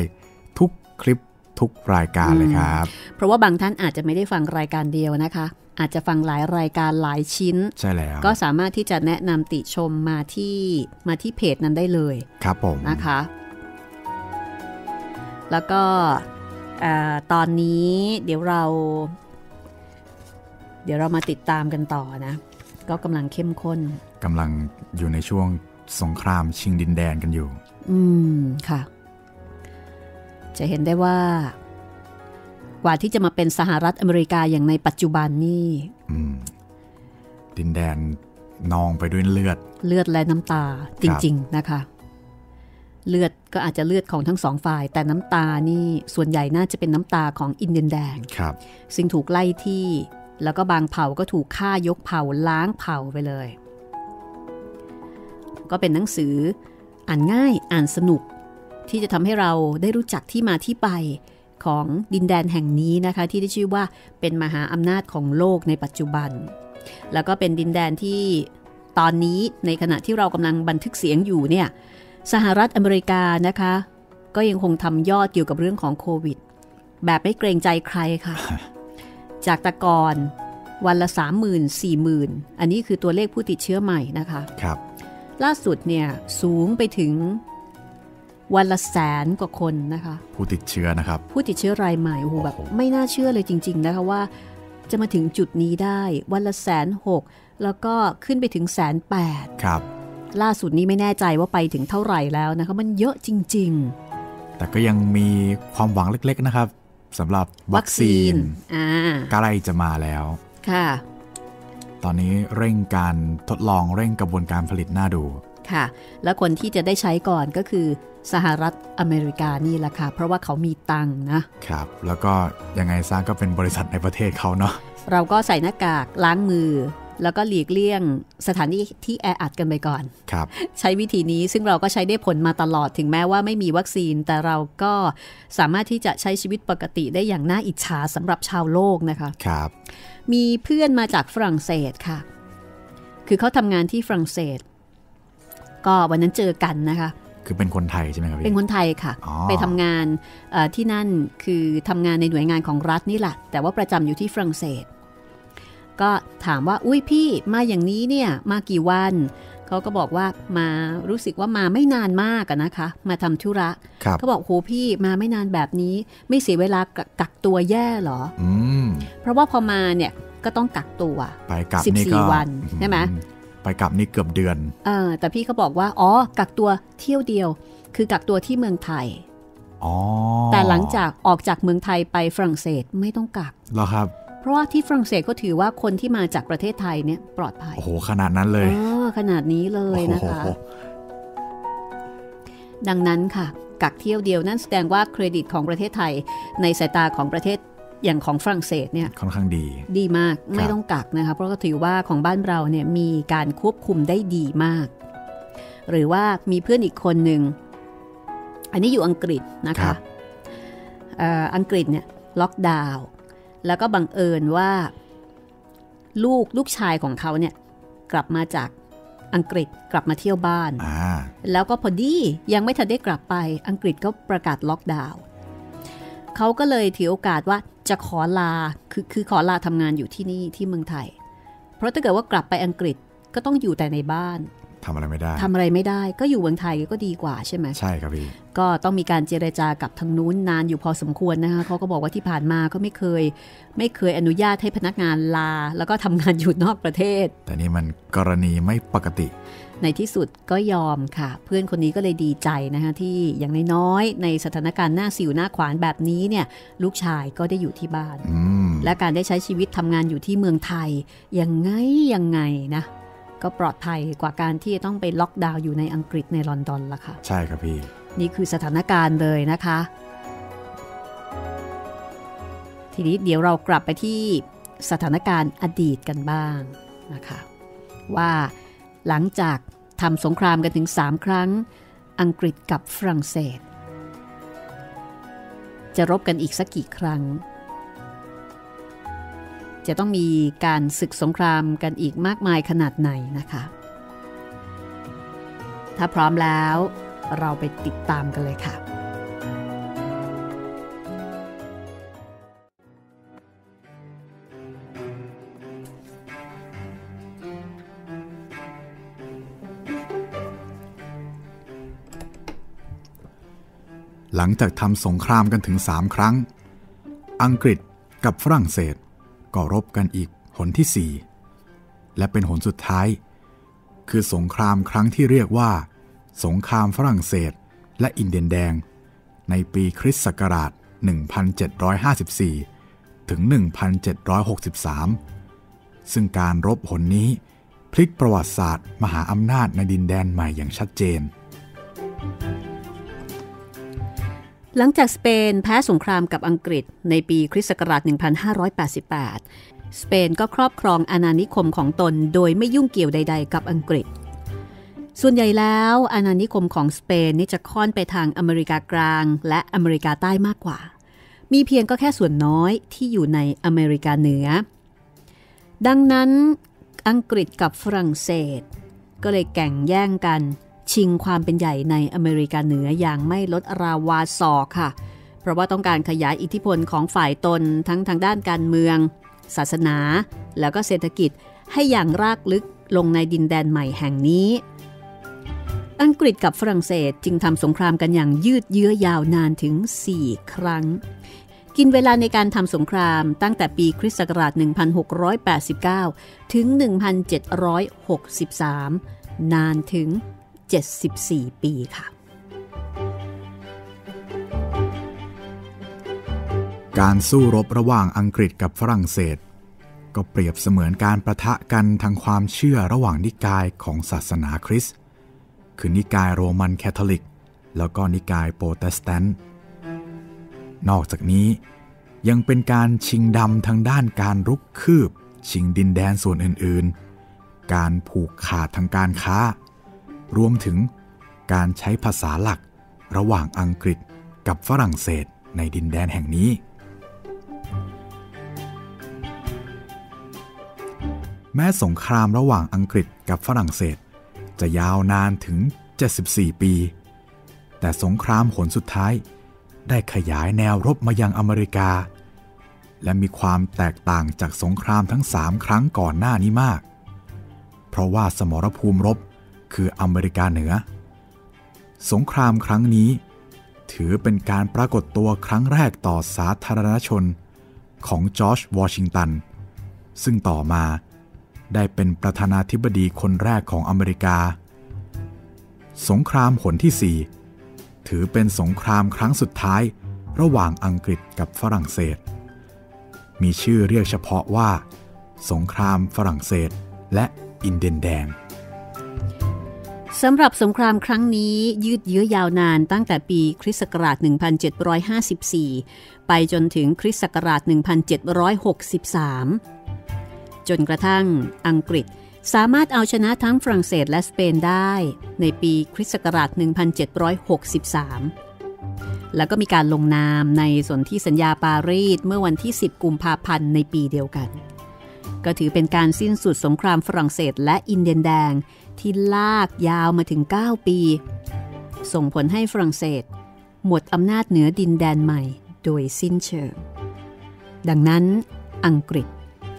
ทุกคลิปทุกรายการเลยครับเพราะว่าบางท่านอาจจะไม่ได้ฟังรายการเดียวนะคะอาจจะฟังหลายรายการหลายชิ้นใช่แล้วก็สามารถที่จะแนะนำติชมมาที่เพจนั้นได้เลยครับผมนะคะแล้วก็ตอนนี้เดี๋ยวเรามาติดตามกันต่อนะก็กำลังเข้มข้นกำลังอยู่ในช่วงสงครามชิงดินแดนกันอยู่ค่ะจะเห็นได้ว่ากว่าที่จะมาเป็นสหรัฐอเมริกาอย่างในปัจจุบันนี่ดินแดนนองไปด้วยเลือดและน้ำตาจริงๆนะคะเลือดก็อาจจะเลือดของทั้งสองฝ่ายแต่น้ำตานี่ส่วนใหญ่น่าจะเป็นน้ำตาของอินเดียนแดงครับซึ่งถูกไล่ที่แล้วก็บางเผ่าก็ถูกฆ่ายกเผ่าล้างเผ่าไปเลยก็เป็นหนังสืออ่านง่ายอ่านสนุกที่จะทำให้เราได้รู้จักที่มาที่ไปของดินแดนแห่งนี้นะคะที่ได้ชื่อว่าเป็นมหาอำนาจของโลกในปัจจุบันแล้วก็เป็นดินแดนที่ตอนนี้ในขณะที่เรากำลังบันทึกเสียงอยู่เนี่ยสหรัฐอเมริกานะคะก็ยังคงทำยอดเกี่ยวกับเรื่องของโควิดแบบไม่เกรงใจใครค่ะจากแต่ก่อนวันละ 30,000-40,000 อันนี้คือตัวเลขผู้ติดเชื้อใหม่นะคะครับล่าสุดเนี่ยสูงไปถึงวันละ100,000กว่าคนนะคะผู้ติดเชื้อนะครับผู้ติดเชื้อรายใหม่โอ้โหแบบไม่น่าเชื่อเลยจริงๆนะคะว่าจะมาถึงจุดนี้ได้วันละ106,000แล้วก็ขึ้นไปถึง108,000ครับล่าสุดนี้ไม่แน่ใจว่าไปถึงเท่าไหร่แล้วนะคะมันเยอะจริงๆแต่ก็ยังมีความหวังเล็กๆนะครับสำหรับวัคซีนใกล้จะมาแล้วค่ะตอนนี้เร่งการทดลองเร่งกระบวนการผลิตน่าดูค่ะและคนที่จะได้ใช้ก่อนก็คือสหรัฐอเมริกานี่แหละค่ะเพราะว่าเขามีตังค์นะครับแล้วก็ยังไงซะก็เป็นบริษัทในประเทศเขาเนาะเราก็ใส่หน้ากากล้างมือแล้วก็หลีกเลี่ยงสถานที่ที่แออัดกันไปก่อนครับใช้วิธีนี้ซึ่งเราก็ใช้ได้ผลมาตลอดถึงแม้ว่าไม่มีวัคซีนแต่เราก็สามารถที่จะใช้ชีวิตปกติได้อย่างน่าอิจฉาสำหรับชาวโลกนะคะครับมีเพื่อนมาจากฝรั่งเศสค่ะคือเขาทำงานที่ฝรั่งเศสก็วันนั้นเจอกันนะคะคือเป็นคนไทยใช่ไหมครับเป็นคนไทยค่ะไปทำงานที่นั่นคือทำงานในหน่วยงานของรัฐนี่แหละแต่ว่าประจำอยู่ที่ฝรั่งเศสก็ถามว่าอุ้ยพี่มาอย่างนี้เนี่ยมากี่วันเขาก็บอกว่ามารู้สึกว่ามาไม่นานมากนะคะมาทำธุระเขาบอกโหพี่มาไม่นานแบบนี้ไม่เสียเวลากักตัวแย่หรอ เพราะว่าพอมาเนี่ยก็ต้องกักตัว14 วันใช่ไหมไปกลับนี่เกือบเดือนแต่พี่ก็บอกว่าอ๋อกักตัวเที่ยวเดียวคือกักตัวที่เมืองไทยแต่หลังจากออกจากเมืองไทยไปฝรั่งเศสไม่ต้องกักหรอครับเพราะว่าที่ฝรั่งเศสก็ถือว่าคนที่มาจากประเทศไทยเนี่ยปลอดภัยโอ้โหขนาดนั้นเลยขนาดนี้เลยนะคะดังนั้นค่ะกักเที่ยวเดียวนั่นแสดงว่าเครดิตของประเทศไทยในสายตาของประเทศอย่างของฝรั่งเศสเนี่ยค่อนข้างดีมากไม่ต้องกักนะคะเพราะก็ถือว่าของบ้านเราเนี่ยมีการควบคุมได้ดีมากหรือว่ามีเพื่อนอีกคนหนึ่งอันนี้อยู่อังกฤษนะคะอังกฤษเนี่ยล็อกดาวน์แล้วก็บังเอิญว่าลูกชายของเขาเนี่ยกลับมาจากอังกฤษกลับมาเที่ยวบ้านแล้วก็พอดียังไม่ทันได้กลับไปอังกฤษก็ประกาศล็อกดาวน์เขาก็เลยถือโอกาสว่าจะขอลาคือขอลาทำงานอยู่ที่นี่ที่เมืองไทยเพราะถ้าเกิดว่ากลับไปอังกฤษก็ต้องอยู่แต่ในบ้านทำอะไรไม่ได้ก็อยู่เมืองไทยก็ดีกว่าใช่ไหมใช่ครับพี่ก็ต้องมีการเจรจากับทางนู้นนานอยู่พอสมควรนะคะเขาก็บอกว่าที่ผ่านมาก็ไม่เคยอนุญาตให้พนักงานลาแล้วก็ทำงานอยู่นอกประเทศแต่นี่มันกรณีไม่ปกติในที่สุดก็ยอมค่ะเพื่อนคนนี้ก็เลยดีใจนะคะที่อย่างน้อยในสถานการณ์หน้าสิวหน้าขวานแบบนี้เนี่ยลูกชายก็ได้อยู่ที่บ้านและการได้ใช้ชีวิตทำงานอยู่ที่เมืองไทยยังไงนะก็ปลอดภัยกว่าการที่ต้องไปล็อกดาวน์อยู่ในอังกฤษในลอนดอนล่ะค่ะใช่ครับพี่นี่คือสถานการณ์เลยนะคะทีนี้เดี๋ยวเรากลับไปที่สถานการณ์อดีตกันบ้างนะคะว่าหลังจากทำสงครามกันถึง3 ครั้งอังกฤษกับฝรั่งเศสจะรบกันอีกสักกี่ครั้งจะต้องมีการศึกสงครามกันอีกมากมายขนาดไหนนะคะถ้าพร้อมแล้วเราไปติดตามกันเลยค่ะหลังจากทำสงครามกันถึง3 ครั้งอังกฤษกับฝรั่งเศสก็รบกันอีกหนที่ 4และเป็นหนสุดท้ายคือสงครามครั้งที่เรียกว่าสงครามฝรั่งเศสและอินเดียนแดงในปีคริสต์ศักราช1754ถึง1763ซึ่งการรบหนนี้พลิกประวัติศาสตร์มหาอำนาจในดินแดนใหม่อย่างชัดเจนหลังจากสเปนแพ้สงครามกับอังกฤษในปีคริสต์ศักราช1588สเปนก็ครอบครองอาณานิคมของตนโดยไม่ยุ่งเกี่ยวใดๆกับอังกฤษส่วนใหญ่แล้วอาณานิคมของสเปนนี่จะค่อนไปทางอเมริกากลางและอเมริกาใต้มากกว่ามีเพียงก็แค่ส่วนน้อยที่อยู่ในอเมริกาเหนือดังนั้นอังกฤษกับฝรั่งเศสก็เลยแข่งแย่งกันชิงความเป็นใหญ่ในอเมริกาเหนืออย่างไม่ลดราวาสอค่ะเพราะว่าต้องการขยายอิทธิพลของฝ่ายตนทั้งทางด้านการเมืองศาสนาแล้วก็เศรษฐกิจให้อย่างรากลึกลงในดินแดนใหม่แห่งนี้อังกฤษกับฝรั่งเศสจึงทำสงครามกันอย่างยืดเยื้อยาวนานถึง4 ครั้งกินเวลาในการทำสงครามตั้งแต่ปีคริสต์ศักราช1689ถึง1763นานถึง74 ปีค่ะการสู้รบระหว่างอังกฤษกับฝรั่งเศสก็เปรียบเสมือนการประทะกันทางความเชื่อระหว่างนิกายของศาสนาคริสต์คือนิกายโรมันแคทอลิกแล้วก็นิกายโปรเตสแตนต์นอกจากนี้ยังเป็นการชิงดำทางด้านการรุกคืบชิงดินแดนส่วนอื่นๆการผูกขาดทางการค้ารวมถึงการใช้ภาษาหลักระหว่างอังกฤษกับฝรั่งเศสในดินแดนแห่งนี้แม้สงครามระหว่างอังกฤษกับฝรั่งเศสจะยาวนานถึง74 ปีแต่สงครามหนสุดท้ายได้ขยายแนวรบมายังอเมริกาและมีความแตกต่างจากสงครามทั้ง3 ครั้งก่อนหน้านี้มากเพราะว่าสมรภูมิรบคืออเมริกาเหนือสงครามครั้งนี้ถือเป็นการปรากฏตัวครั้งแรกต่อสาธารณชน ของจอร์จวอชิงตันซึ่งต่อมาได้เป็นประธานาธิบดีคนแรกของอเมริกาสงครามหนที่4ถือเป็นสงครามครั้งสุดท้ายระหว่างอังกฤษกับฝรั่งเศสมีชื่อเรียกเฉพาะว่าสงครามฝรั่งเศสและอินเดียนแดงสำหรับสงครามครั้งนี้ยืดเยื้อยาวนานตั้งแต่ปีคริสต์ศักราช1754ไปจนถึงคริสต์ศักราช1763จนกระทั่งอังกฤษสามารถเอาชนะทั้งฝรั่งเศสและสเปนได้ในปีคริสต์ศักราช1763แล้วก็มีการลงนามในสนธิสัญญาปารีสเมื่อวันที่10กุมภาพันธ์ในปีเดียวกันก็ถือเป็นการสิ้นสุดสงครามฝรั่งเศสและอินเดียนแดงที่ลากยาวมาถึง9ปีส่งผลให้ฝรั่งเศสหมดอำนาจเหนือดินแดนใหม่โดยสิ้นเชิงดังนั้นอังกฤษ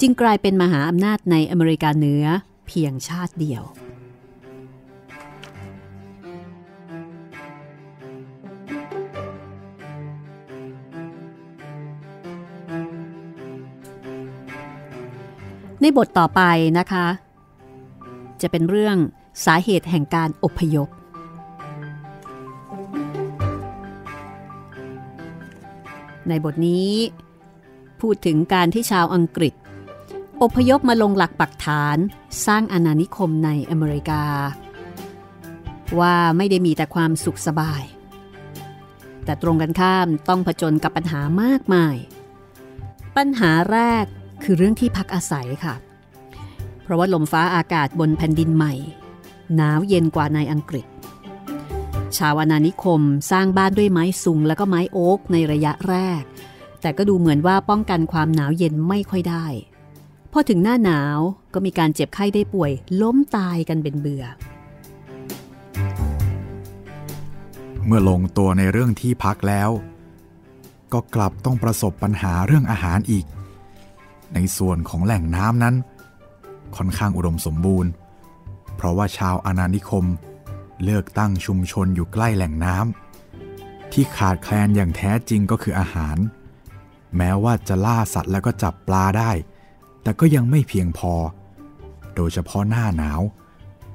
จึงกลายเป็นมหาอำนาจในอเมริกาเหนือเพียงชาติเดียวในบทต่อไปนะคะจะเป็นเรื่องสาเหตุแห่งการอพยพในบทนี้พูดถึงการที่ชาวอังกฤษอพยพมาลงหลักปักฐานสร้างอาณานิคมในอเมริกาว่าไม่ได้มีแต่ความสุขสบายแต่ตรงกันข้ามต้องเผชิญกับปัญหามากมายปัญหาแรกคือเรื่องที่พักอาศัยค่ะเพราะว่าลมฟ้าอากาศบนแผ่นดินใหม่หนาวเย็นกว่าในอังกฤษชาวอาณานิคมสร้างบ้านด้วยไม้ซุงและก็ไม้โอ๊กในระยะแรกแต่ก็ดูเหมือนว่าป้องกันความหนาวเย็นไม่ค่อยได้พอถึงหน้าหนาวก็มีการเจ็บไข้ได้ป่วยล้มตายกันเป็นเบื่อเมื่อลงตัวในเรื่องที่พักแล้วก็กลับต้องประสบปัญหาเรื่องอาหารอีกในส่วนของแหล่งน้ำนั้นค่อนข้างอุดมสมบูรณ์เพราะว่าชาวอาณานิคมเลือกตั้งชุมชนอยู่ใกล้แหล่งน้ำที่ขาดแคลนอย่างแท้จริงก็คืออาหารแม้ว่าจะล่าสัตว์แล้วก็จับปลาได้แต่ก็ยังไม่เพียงพอโดยเฉพาะหน้าหนาว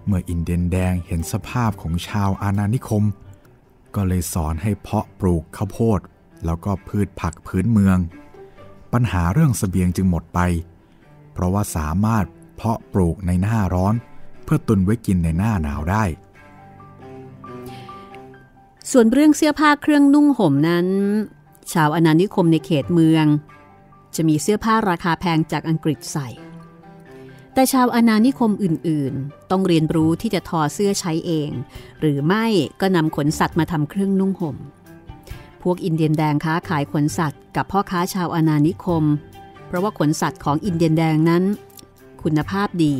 เมื่ออินเดียนแดงเห็นสภาพของชาวอาณานิคมก็เลยสอนให้เพาะปลูกข้าวโพดแล้วก็พืชผักพื้นเมืองปัญหาเรื่องเสบียงจึงหมดไปเพราะว่าสามารถเพาะปลูกในหน้าร้อนเพื่อตุนไว้กินในหน้าหนาวได้ส่วนเรื่องเสื้อผ้าเครื่องนุ่งห่มนั้นชาวอาณานิคมในเขตเมืองจะมีเสื้อผ้าราคาแพงจากอังกฤษใส่แต่ชาวอาณานิคมอื่นๆต้องเรียนรู้ที่จะทอเสื้อใช้เองหรือไม่ก็นำขนสัตว์มาทำเครื่องนุ่งห่มพวกอินเดียนแดงค้าขายขนสัตว์กับพ่อค้าชาวอาณานิคมเพราะว่าขนสัตว์ของอินเดียนแดงนั้นคุณภาพดี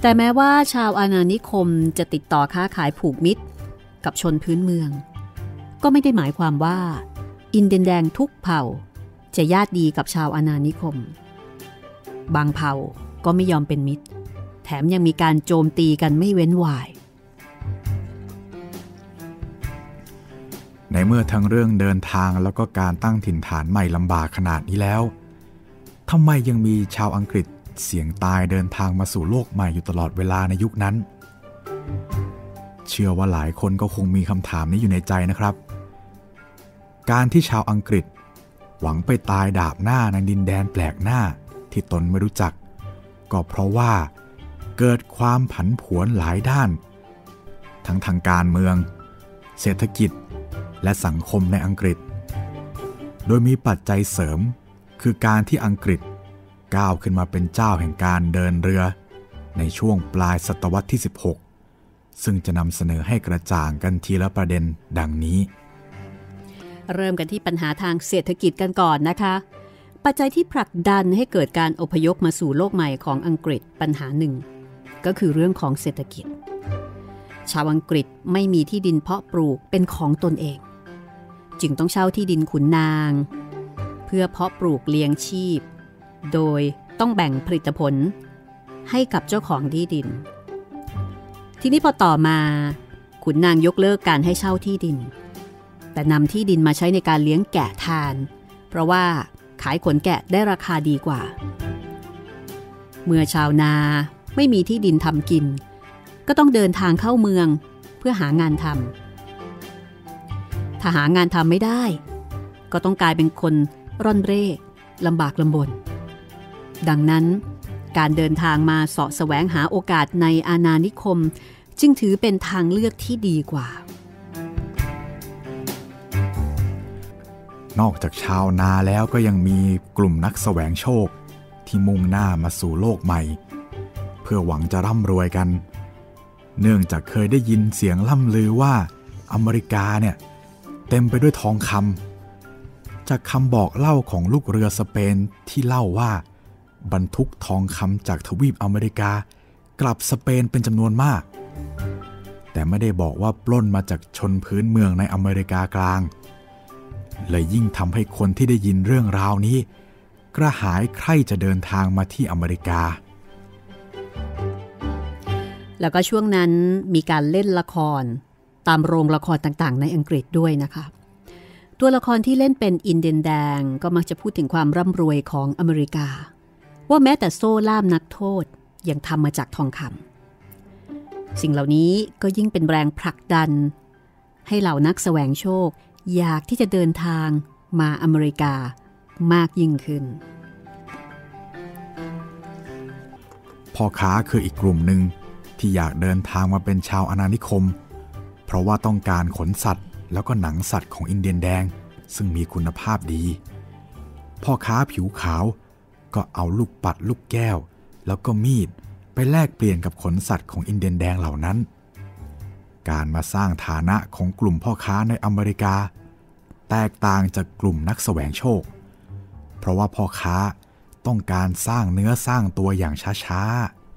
แต่แม้ว่าชาวอาณานิคมจะติดต่อค้าขายผูกมิตรกับชนพื้นเมืองก็ไม่ได้หมายความว่าอินเดียนแดงทุกเผ่าจะญาติดีกับชาวอาณานิคมบางเผ่าก็ไม่ยอมเป็นมิตรแถมยังมีการโจมตีกันไม่เว้นวายในเมื่อทั้งเรื่องเดินทางแล้วก็การตั้งถิ่นฐานใหม่ลำบากขนาดนี้แล้วทำไมยังมีชาวอังกฤษเสี่ยงตายเดินทางมาสู่โลกใหม่อยู่ตลอดเวลาในยุคนั้นเชื่อว่าหลายคนก็คงมีคำถามนี้อยู่ในใจนะครับการที่ชาวอังกฤษหวังไปตายดาบหน้าในดินแดนแปลกหน้าที่ตนไม่รู้จักก็เพราะว่าเกิดความผันผวนหลายด้านทั้งทางการเมืองเศรษฐกิจและสังคมในอังกฤษโดยมีปัจจัยเสริมคือการที่อังกฤษก้าวขึ้นมาเป็นเจ้าแห่งการเดินเรือในช่วงปลายศตวรรษที่16ซึ่งจะนำเสนอให้กระจ่างกันทีละประเด็นดังนี้เริ่มกันที่ปัญหาทางเศรษฐกิจกันก่อนนะคะปัจจัยที่ผลักดันให้เกิดการอพยพมาสู่โลกใหม่ของอังกฤษปัญหาหนึ่งก็คือเรื่องของเศรษฐกิจชาวอังกฤษไม่มีที่ดินเพาะปลูกเป็นของตนเองจึงต้องเช่าที่ดินขุนนางเพื่อเพาะปลูกเลี้ยงชีพโดยต้องแบ่งผลิตผลให้กับเจ้าของที่ดินทีนี้พอต่อมาขุนนางยกเลิกการให้เช่าที่ดินแต่นำที่ดินมาใช้ในการเลี้ยงแกะทานเพราะว่า ขายขนแกะได้ราคาดีกว่าเมื่อชาวนาไม่มีที่ดินทำกินก็ต้องเดินทางเข้าเมืองเพื่อหางานทำถ้าหางานทำไม่ได้ก็ต้องกลายเป็นคนร่อนเร่ลำบากลำบนดังนั้นการเดินทางมาเสาะแสวงหาโอกาสในอาณานิคมจึงถือเป็นทางเลือกที่ดีกว่านอกจากชาวนาแล้วก็ยังมีกลุ่มนักแสวงโชคที่มุ่งหน้ามาสู่โลกใหม่เพื่อหวังจะร่ำรวยกันเนื่องจากเคยได้ยินเสียงล่ำลือว่าอเมริกาเนี่ยเต็มไปด้วยทองคำจากคำบอกเล่าของลูกเรือสเปนที่เล่าว่าบรรทุกทองคำจากทวีปอเมริกากลับสเปนเป็นจำนวนมากแต่ไม่ได้บอกว่าปล้นมาจากชนพื้นเมืองในอเมริกากลางเลยยิ่งทำให้คนที่ได้ยินเรื่องราวนี้กระหายใคร่จะเดินทางมาที่อเมริกาแล้วก็ช่วงนั้นมีการเล่นละครตามโรงละครต่างๆในอังกฤษด้วยนะคะตัวละครที่เล่นเป็นอินเดียนแดงก็มักจะพูดถึงความร่ำรวยของอเมริกาว่าแม้แต่โซ่ล่ามนักโทษยังทำมาจากทองคำสิ่งเหล่านี้ก็ยิ่งเป็นแรงผลักดันให้เหล่านักแสวงโชคอยากที่จะเดินทางมาอเมริกามากยิ่งขึ้นพ่อค้าคืออีกกลุ่มหนึ่งที่อยากเดินทางมาเป็นชาวอาณานิคมเพราะว่าต้องการขนสัตว์แล้วก็หนังสัตว์ของอินเดียนแดงซึ่งมีคุณภาพดีพ่อค้าผิวขาวก็เอาลูกปัดลูกแก้วแล้วก็มีดไปแลกเปลี่ยนกับขนสัตว์ของอินเดียนแดงเหล่านั้นการมาสร้างฐานะของกลุ่มพ่อค้าในอเมริกาแตกต่างจากกลุ่มนักแสวงโชคเพราะว่าพ่อค้าต้องการสร้างเนื้อสร้างตัวอย่างช้า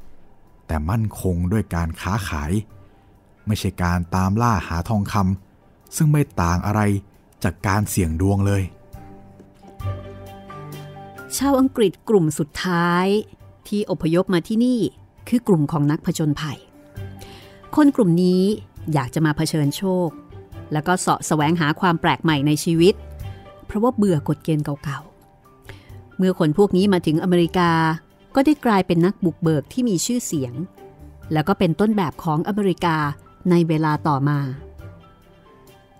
ๆแต่มั่นคงด้วยการค้าขายไม่ใช่การตามล่าหาทองคำซึ่งไม่ต่างอะไรจากการเสี่ยงดวงเลยชาวอังกฤษกลุ่มสุดท้ายที่อพยพมาที่นี่คือกลุ่มของนักผจญภัยคนกลุ่มนี้อยากจะมาเผชิญโชคแล้วก็เสาะแสวงหาความแปลกใหม่ในชีวิตเพราะว่าเบื่อกฎเกณฑ์เก่าๆเมื่อคนพวกนี้มาถึงอเมริกาก็ได้กลายเป็นนักบุกเบิกที่มีชื่อเสียงแล้วก็เป็นต้นแบบของอเมริกาในเวลาต่อมา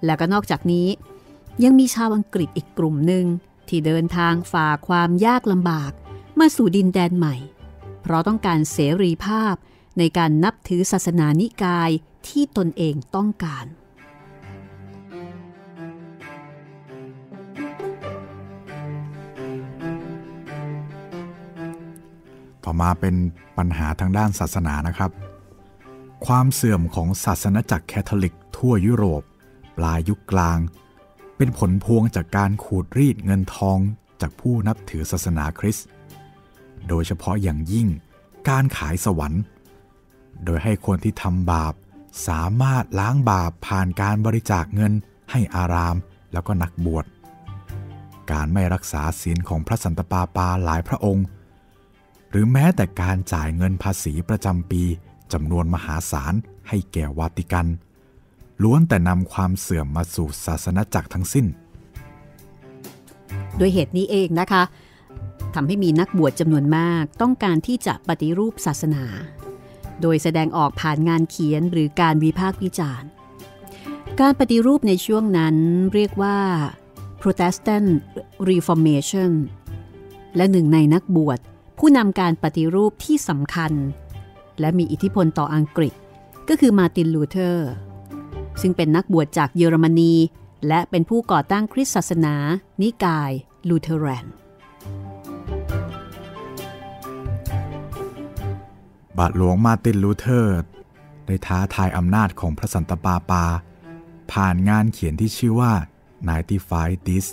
แล้วก็นอกจากนี้ยังมีชาวอังกฤษอีกกลุ่มหนึ่งที่เดินทางฝ่าความยากลำบากมาสู่ดินแดนใหม่เพราะต้องการเสรีภาพในการนับถือศาสนานิกายที่ตนเองต้องการต่อมาเป็นปัญหาทางด้านศาสนานะครับความเสื่อมของศาสนาจักรแคทอลิกทั่วยุโรปปลายยุคกลางเป็นผลพวงจากการขูดรีดเงินทองจากผู้นับถือศาสนาคริสต์โดยเฉพาะอย่างยิ่งการขายสวรรค์โดยให้คนที่ทำบาปสามารถล้างบาปผ่านการบริจาคเงินให้อารามแล้วก็นักบวชการไม่รักษาศีลของพระสันตะปาปาหลายพระองค์หรือแม้แต่การจ่ายเงินภาษีประจำปีจำนวนมหาศาลให้แก่วาติกันล้วนแต่นำความเสื่อมมาสู่ศาสนจักรทั้งสิ้นด้วยเหตุนี้เองนะคะทำให้มีนักบวชจำนวนมากต้องการที่จะปฏิรูปศาสนาโดยแสดงออกผ่านงานเขียนหรือการวิพากษ์วิจารณ์การปฏิรูปในช่วงนั้นเรียกว่า Protestant Reformation และหนึ่งในนักบวชผู้นำการปฏิรูปที่สำคัญและมีอิทธิพลต่ออังกฤษก็คือมาร์ตินลูเทอร์ซึ่งเป็นนักบวชจากเยอรมนีและเป็นผู้ก่อตั้งคริสตศาสนานิกายลูเทอแรนบาทหลวงมาร์ตินลูเทอร์ได้ท้าทายอำนาจของพระสันตะปาปาผ่านงานเขียนที่ชื่อว่า95 Thieves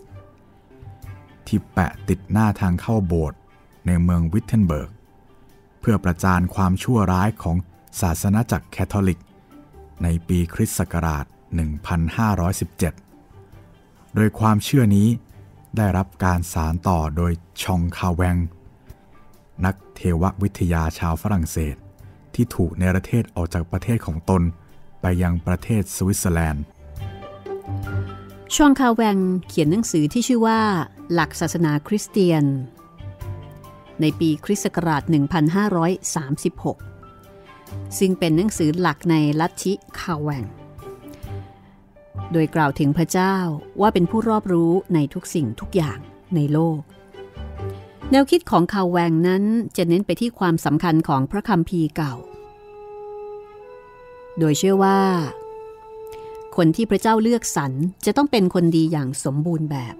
ที่แปะติดหน้าทางเข้าโบสถ์ในเมืองวิตเทนเบิร์กเพื่อประจานความชั่วร้ายของศาสนาจักรแคทอลิกในปีคริสต์ศักราช 1517 โดยความเชื่อนี้ได้รับการสานต่อโดยชองคาแวงนักเทววิทยาชาวฝรั่งเศสที่ถูกเนรเทศออกจากประเทศของตนไปยังประเทศสวิตเซอร์แลนด์ชองคาแวงเขียนหนังสือที่ชื่อว่า หลักศาสนาคริสเตียนในปีคริสต์ศักราช 1536 ซึ่งเป็นหนังสือหลักในลัทธิคาแวงโดยกล่าวถึงพระเจ้าว่าเป็นผู้รอบรู้ในทุกสิ่งทุกอย่างในโลกแนวคิดของคาแวงนั้นจะเน้นไปที่ความสำคัญของพระคัมภีร์เก่าโดยเชื่อว่าคนที่พระเจ้าเลือกสรรจะต้องเป็นคนดีอย่างสมบูรณ์แบบ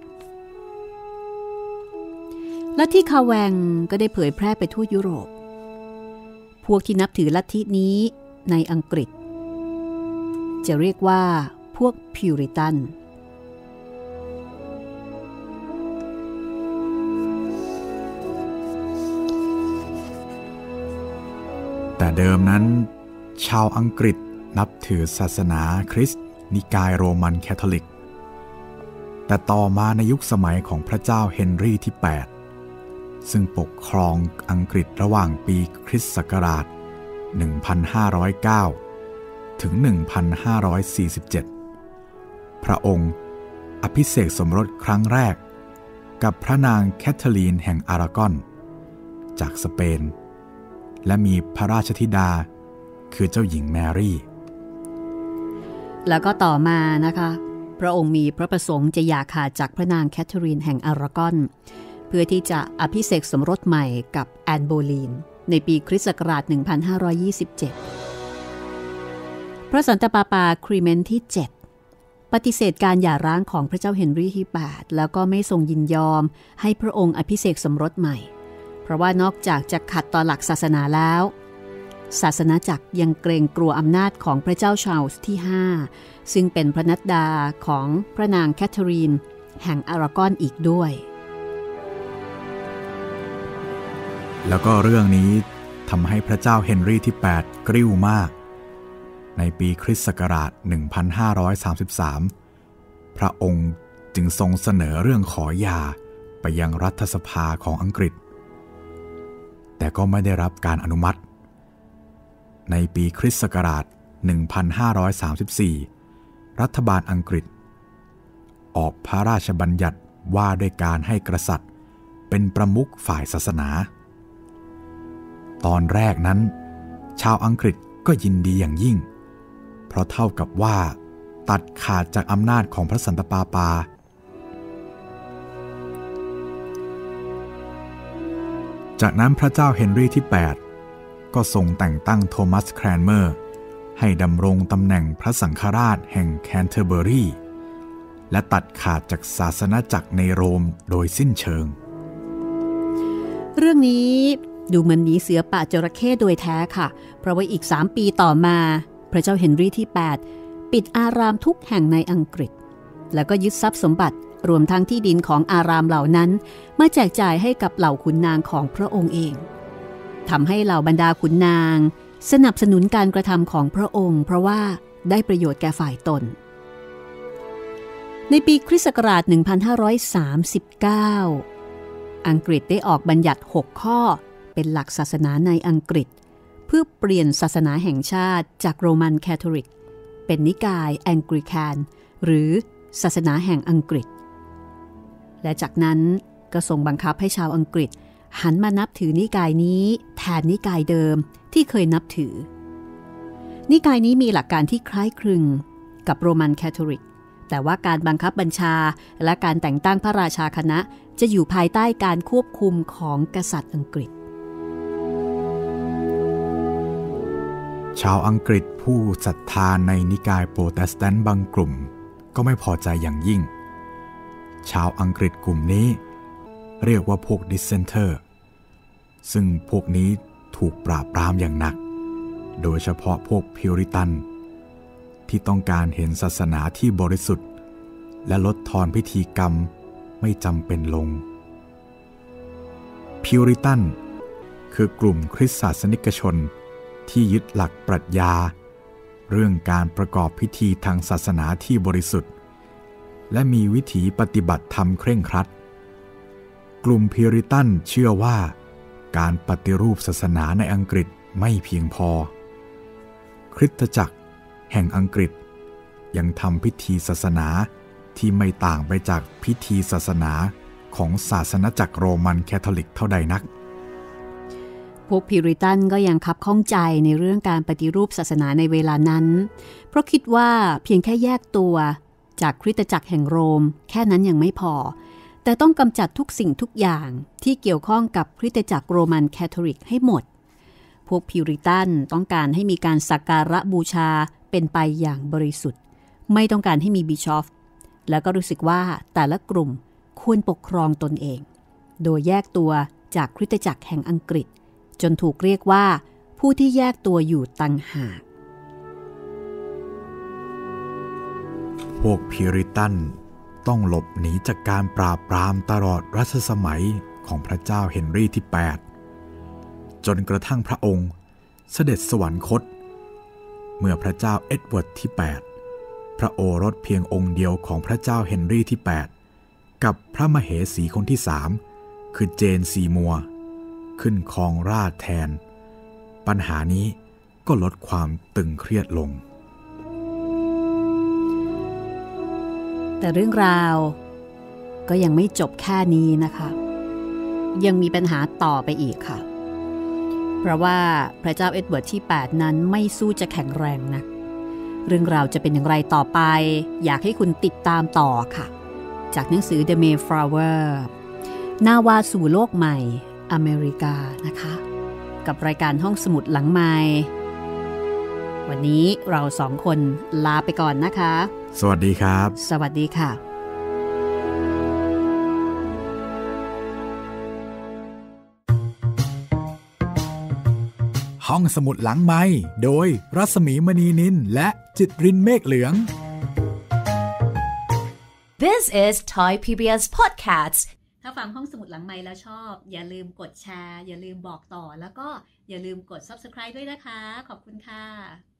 ลัทธิคาแวงก็ได้เผยแพร่ไปทั่วยุโรปพวกที่นับถือลัทธินี้ในอังกฤษจะเรียกว่าพวกพิวริตันแต่เดิมนั้นชาวอังกฤษนับถือศาสนาคริสต์นิกายโรมันแคทอลิกแต่ต่อมาในยุคสมัยของพระเจ้าเฮนรี่ที่ 8ซึ่งปกครองอังกฤษระหว่างปีคริสต์ศักราช 1509 ถึง 1547 พระองค์อภิเษกสมรสครั้งแรกกับพระนางแคทเธอรีนแห่งอารากอนจากสเปนและมีพระราชธิดาคือเจ้าหญิงแมรี่แล้วก็ต่อมานะคะพระองค์มีพระประสงค์จะหย่าขาดจากพระนางแคทเธอรีนแห่งอารากอนเพื่อที่จะอภิเษกสมรสใหม่กับแอนโบลีนในปีคริสต์ศักราช 1527 พระสันตะปาปาคลีเมนที่ 7 ปฏิเสธการหย่าร้างของพระเจ้าเฮนรี่ที่ 8แล้วก็ไม่ทรงยินยอมให้พระองค์อภิเษกสมรสใหม่เพราะว่านอกจากจะขัดต่อหลักศาสนาแล้วศาสนาจักรยังเกรงกลัวอำนาจของพระเจ้าชาร์ลส์ที่ 5ซึ่งเป็นพระนัดดาของพระนางแคทเธอรีนแห่งอารากอนอีกด้วยแล้วก็เรื่องนี้ทำให้พระเจ้าเฮนรี่ที่ 8กริ้วมากในปีคริสต์ศักราช 1533 พระองค์จึงทรงเสนอเรื่องขอหย่าไปยังรัฐสภาของอังกฤษแต่ก็ไม่ได้รับการอนุมัติในปีคริสต์ศักราช 1534 รัฐบาลอังกฤษออกพระราชบัญญัติว่าด้วยการให้กษัตริย์เป็นประมุขฝ่ายศาสนาตอนแรกนั้นชาวอังกฤษก็ยินดีอย่างยิ่งเพราะเท่ากับว่าตัดขาดจากอำนาจของพระสันตะปาปาจากนั้นพระเจ้าเฮนรี่ที่ 8ก็ทรงแต่งตั้งโทมัสแครนเมอร์ให้ดำรงตำแหน่งพระสังฆราชแห่งแคนเทอร์เบอรีและตัดขาดจากศาสนาจักรในโรมโดยสิ้นเชิงเรื่องนี้ดูเหมือนหนีเสือป่าจระเข้โดยแท้ค่ะเพราะว่าอีก3ปีต่อมาพระเจ้าเฮนรี่ที่ 8ปิดอารามทุกแห่งในอังกฤษแล้วก็ยึดทรัพย์สมบัติรวมทั้งที่ดินของอารามเหล่านั้นมาแจกจ่ายให้กับเหล่าขุนนางของพระองค์เองทำให้เหล่าบรรดาขุนนางสนับสนุนการกระทำของพระองค์เพราะว่าได้ประโยชน์แก่ฝ่ายตนในปีคริสต์ศักราช 1539 อังกฤษได้ออกบัญญัติ6ข้อเป็นหลักศาสนาในอังกฤษเพื่อเปลี่ยนศาสนาแห่งชาติจากโรมันคาทอลิกเป็นนิกายแองกลิกันหรือศาสนาแห่งอังกฤษและจากนั้นก็ทรงบังคับให้ชาวอังกฤษหันมานับถือนิกายนี้แทนนิกายเดิมที่เคยนับถือนิกายนี้มีหลักการที่คล้ายคลึงกับโรมันคาทอลิกแต่ว่าการบังคับบัญชาและการแต่งตั้งพระราชาคณะจะอยู่ภายใต้การควบคุมของกษัตริย์อังกฤษชาวอังกฤษผู้ศรัทธาในนิกายโปรเตสแตนต์บางกลุ่มก็ไม่พอใจอย่างยิ่งชาวอังกฤษกลุ่มนี้เรียกว่าพวกดิสเซนเตอร์ซึ่งพวกนี้ถูกปราบปรามอย่างหนักโดยเฉพาะพวกพิวริตันที่ต้องการเห็นศาสนาที่บริสุทธิ์และลดทอนพิธีกรรมไม่จำเป็นลงพิวริตันคือกลุ่มคริสตศาสนิกชนที่ยึดหลักปรัชญาเรื่องการประกอบพิธีทางศาสนาที่บริสุทธิ์และมีวิถีปฏิบัติธรรมเคร่งครัดกลุ่มพิวริตันเชื่อว่าการปฏิรูปศาสนาในอังกฤษไม่เพียงพอคริสตจักรแห่งอังกฤษยังทำพิธีศาสนาที่ไม่ต่างไปจากพิธีศาสนา ของศาสนจักรโรมันแคทอลิกเท่าใดนักพวกพิริตันก็ยังคับข้องใจในเรื่องการปฏิรูปศาสนาในเวลานั้นเพราะคิดว่าเพียงแค่แยกตัวจากคริสตจักรแห่งโรมแค่นั้นยังไม่พอแต่ต้องกำจัดทุกสิ่งทุกอย่างที่เกี่ยวข้องกับคริสตจักรโรมันแคทอลิกให้หมดพวกพิริตันต้องการให้มีการสักการะบูชาเป็นไปอย่างบริสุทธิ์ไม่ต้องการให้มีบิชอฟแล้วก็รู้สึกว่าแต่ละกลุ่มควรปกครองตนเองโดยแยกตัวจากคริสตจักรแห่งอังกฤษจนถูกเรียกว่าผู้ที่แยกตัวอยู่ต่างหากพวกพิริตันต้องหลบหนีจากการปราบปรามตลอดรัชสมัยของพระเจ้าเฮนรี่ที่ 8จนกระทั่งพระองค์เสด็จสวรรคตเมื่อพระเจ้าเอ็ดเวิร์ดที่ 8พระโอรสเพียงองค์เดียวของพระเจ้าเฮนรี่ที่ 8กับพระมเหสีคนที่ 3คือเจนซีมัวขึ้นครองราชย์แทนปัญหานี้ก็ลดความตึงเครียดลงแต่เรื่องราวก็ยังไม่จบแค่นี้นะคะยังมีปัญหาต่อไปอีกค่ะเพราะว่าพระเจ้าเอ็ดเวิร์ดที่ 8นั้นไม่สู้จะแข็งแรงนะเรื่องราวจะเป็นอย่างไรต่อไปอยากให้คุณติดตามต่อค่ะจากหนังสือ The Mayflower นาวาสู่โลกใหม่อเมริกานะคะกับรายการห้องสมุดหลังไมค์วันนี้เราสองคนลาไปก่อนนะคะสวัสดีครับสวัสดีค่ะห้องสมุดหลังไมค์โดยรัศมีมณีนินและจิตรินเมฆเหลือง This is Thai PBS Podcastถ้าฟังห้องสมุดหลังไมค์แล้วชอบอย่าลืมกดแชร์อย่าลืมบอกต่อแล้วก็อย่าลืมกด Subscribe ด้วยนะคะขอบคุณค่ะ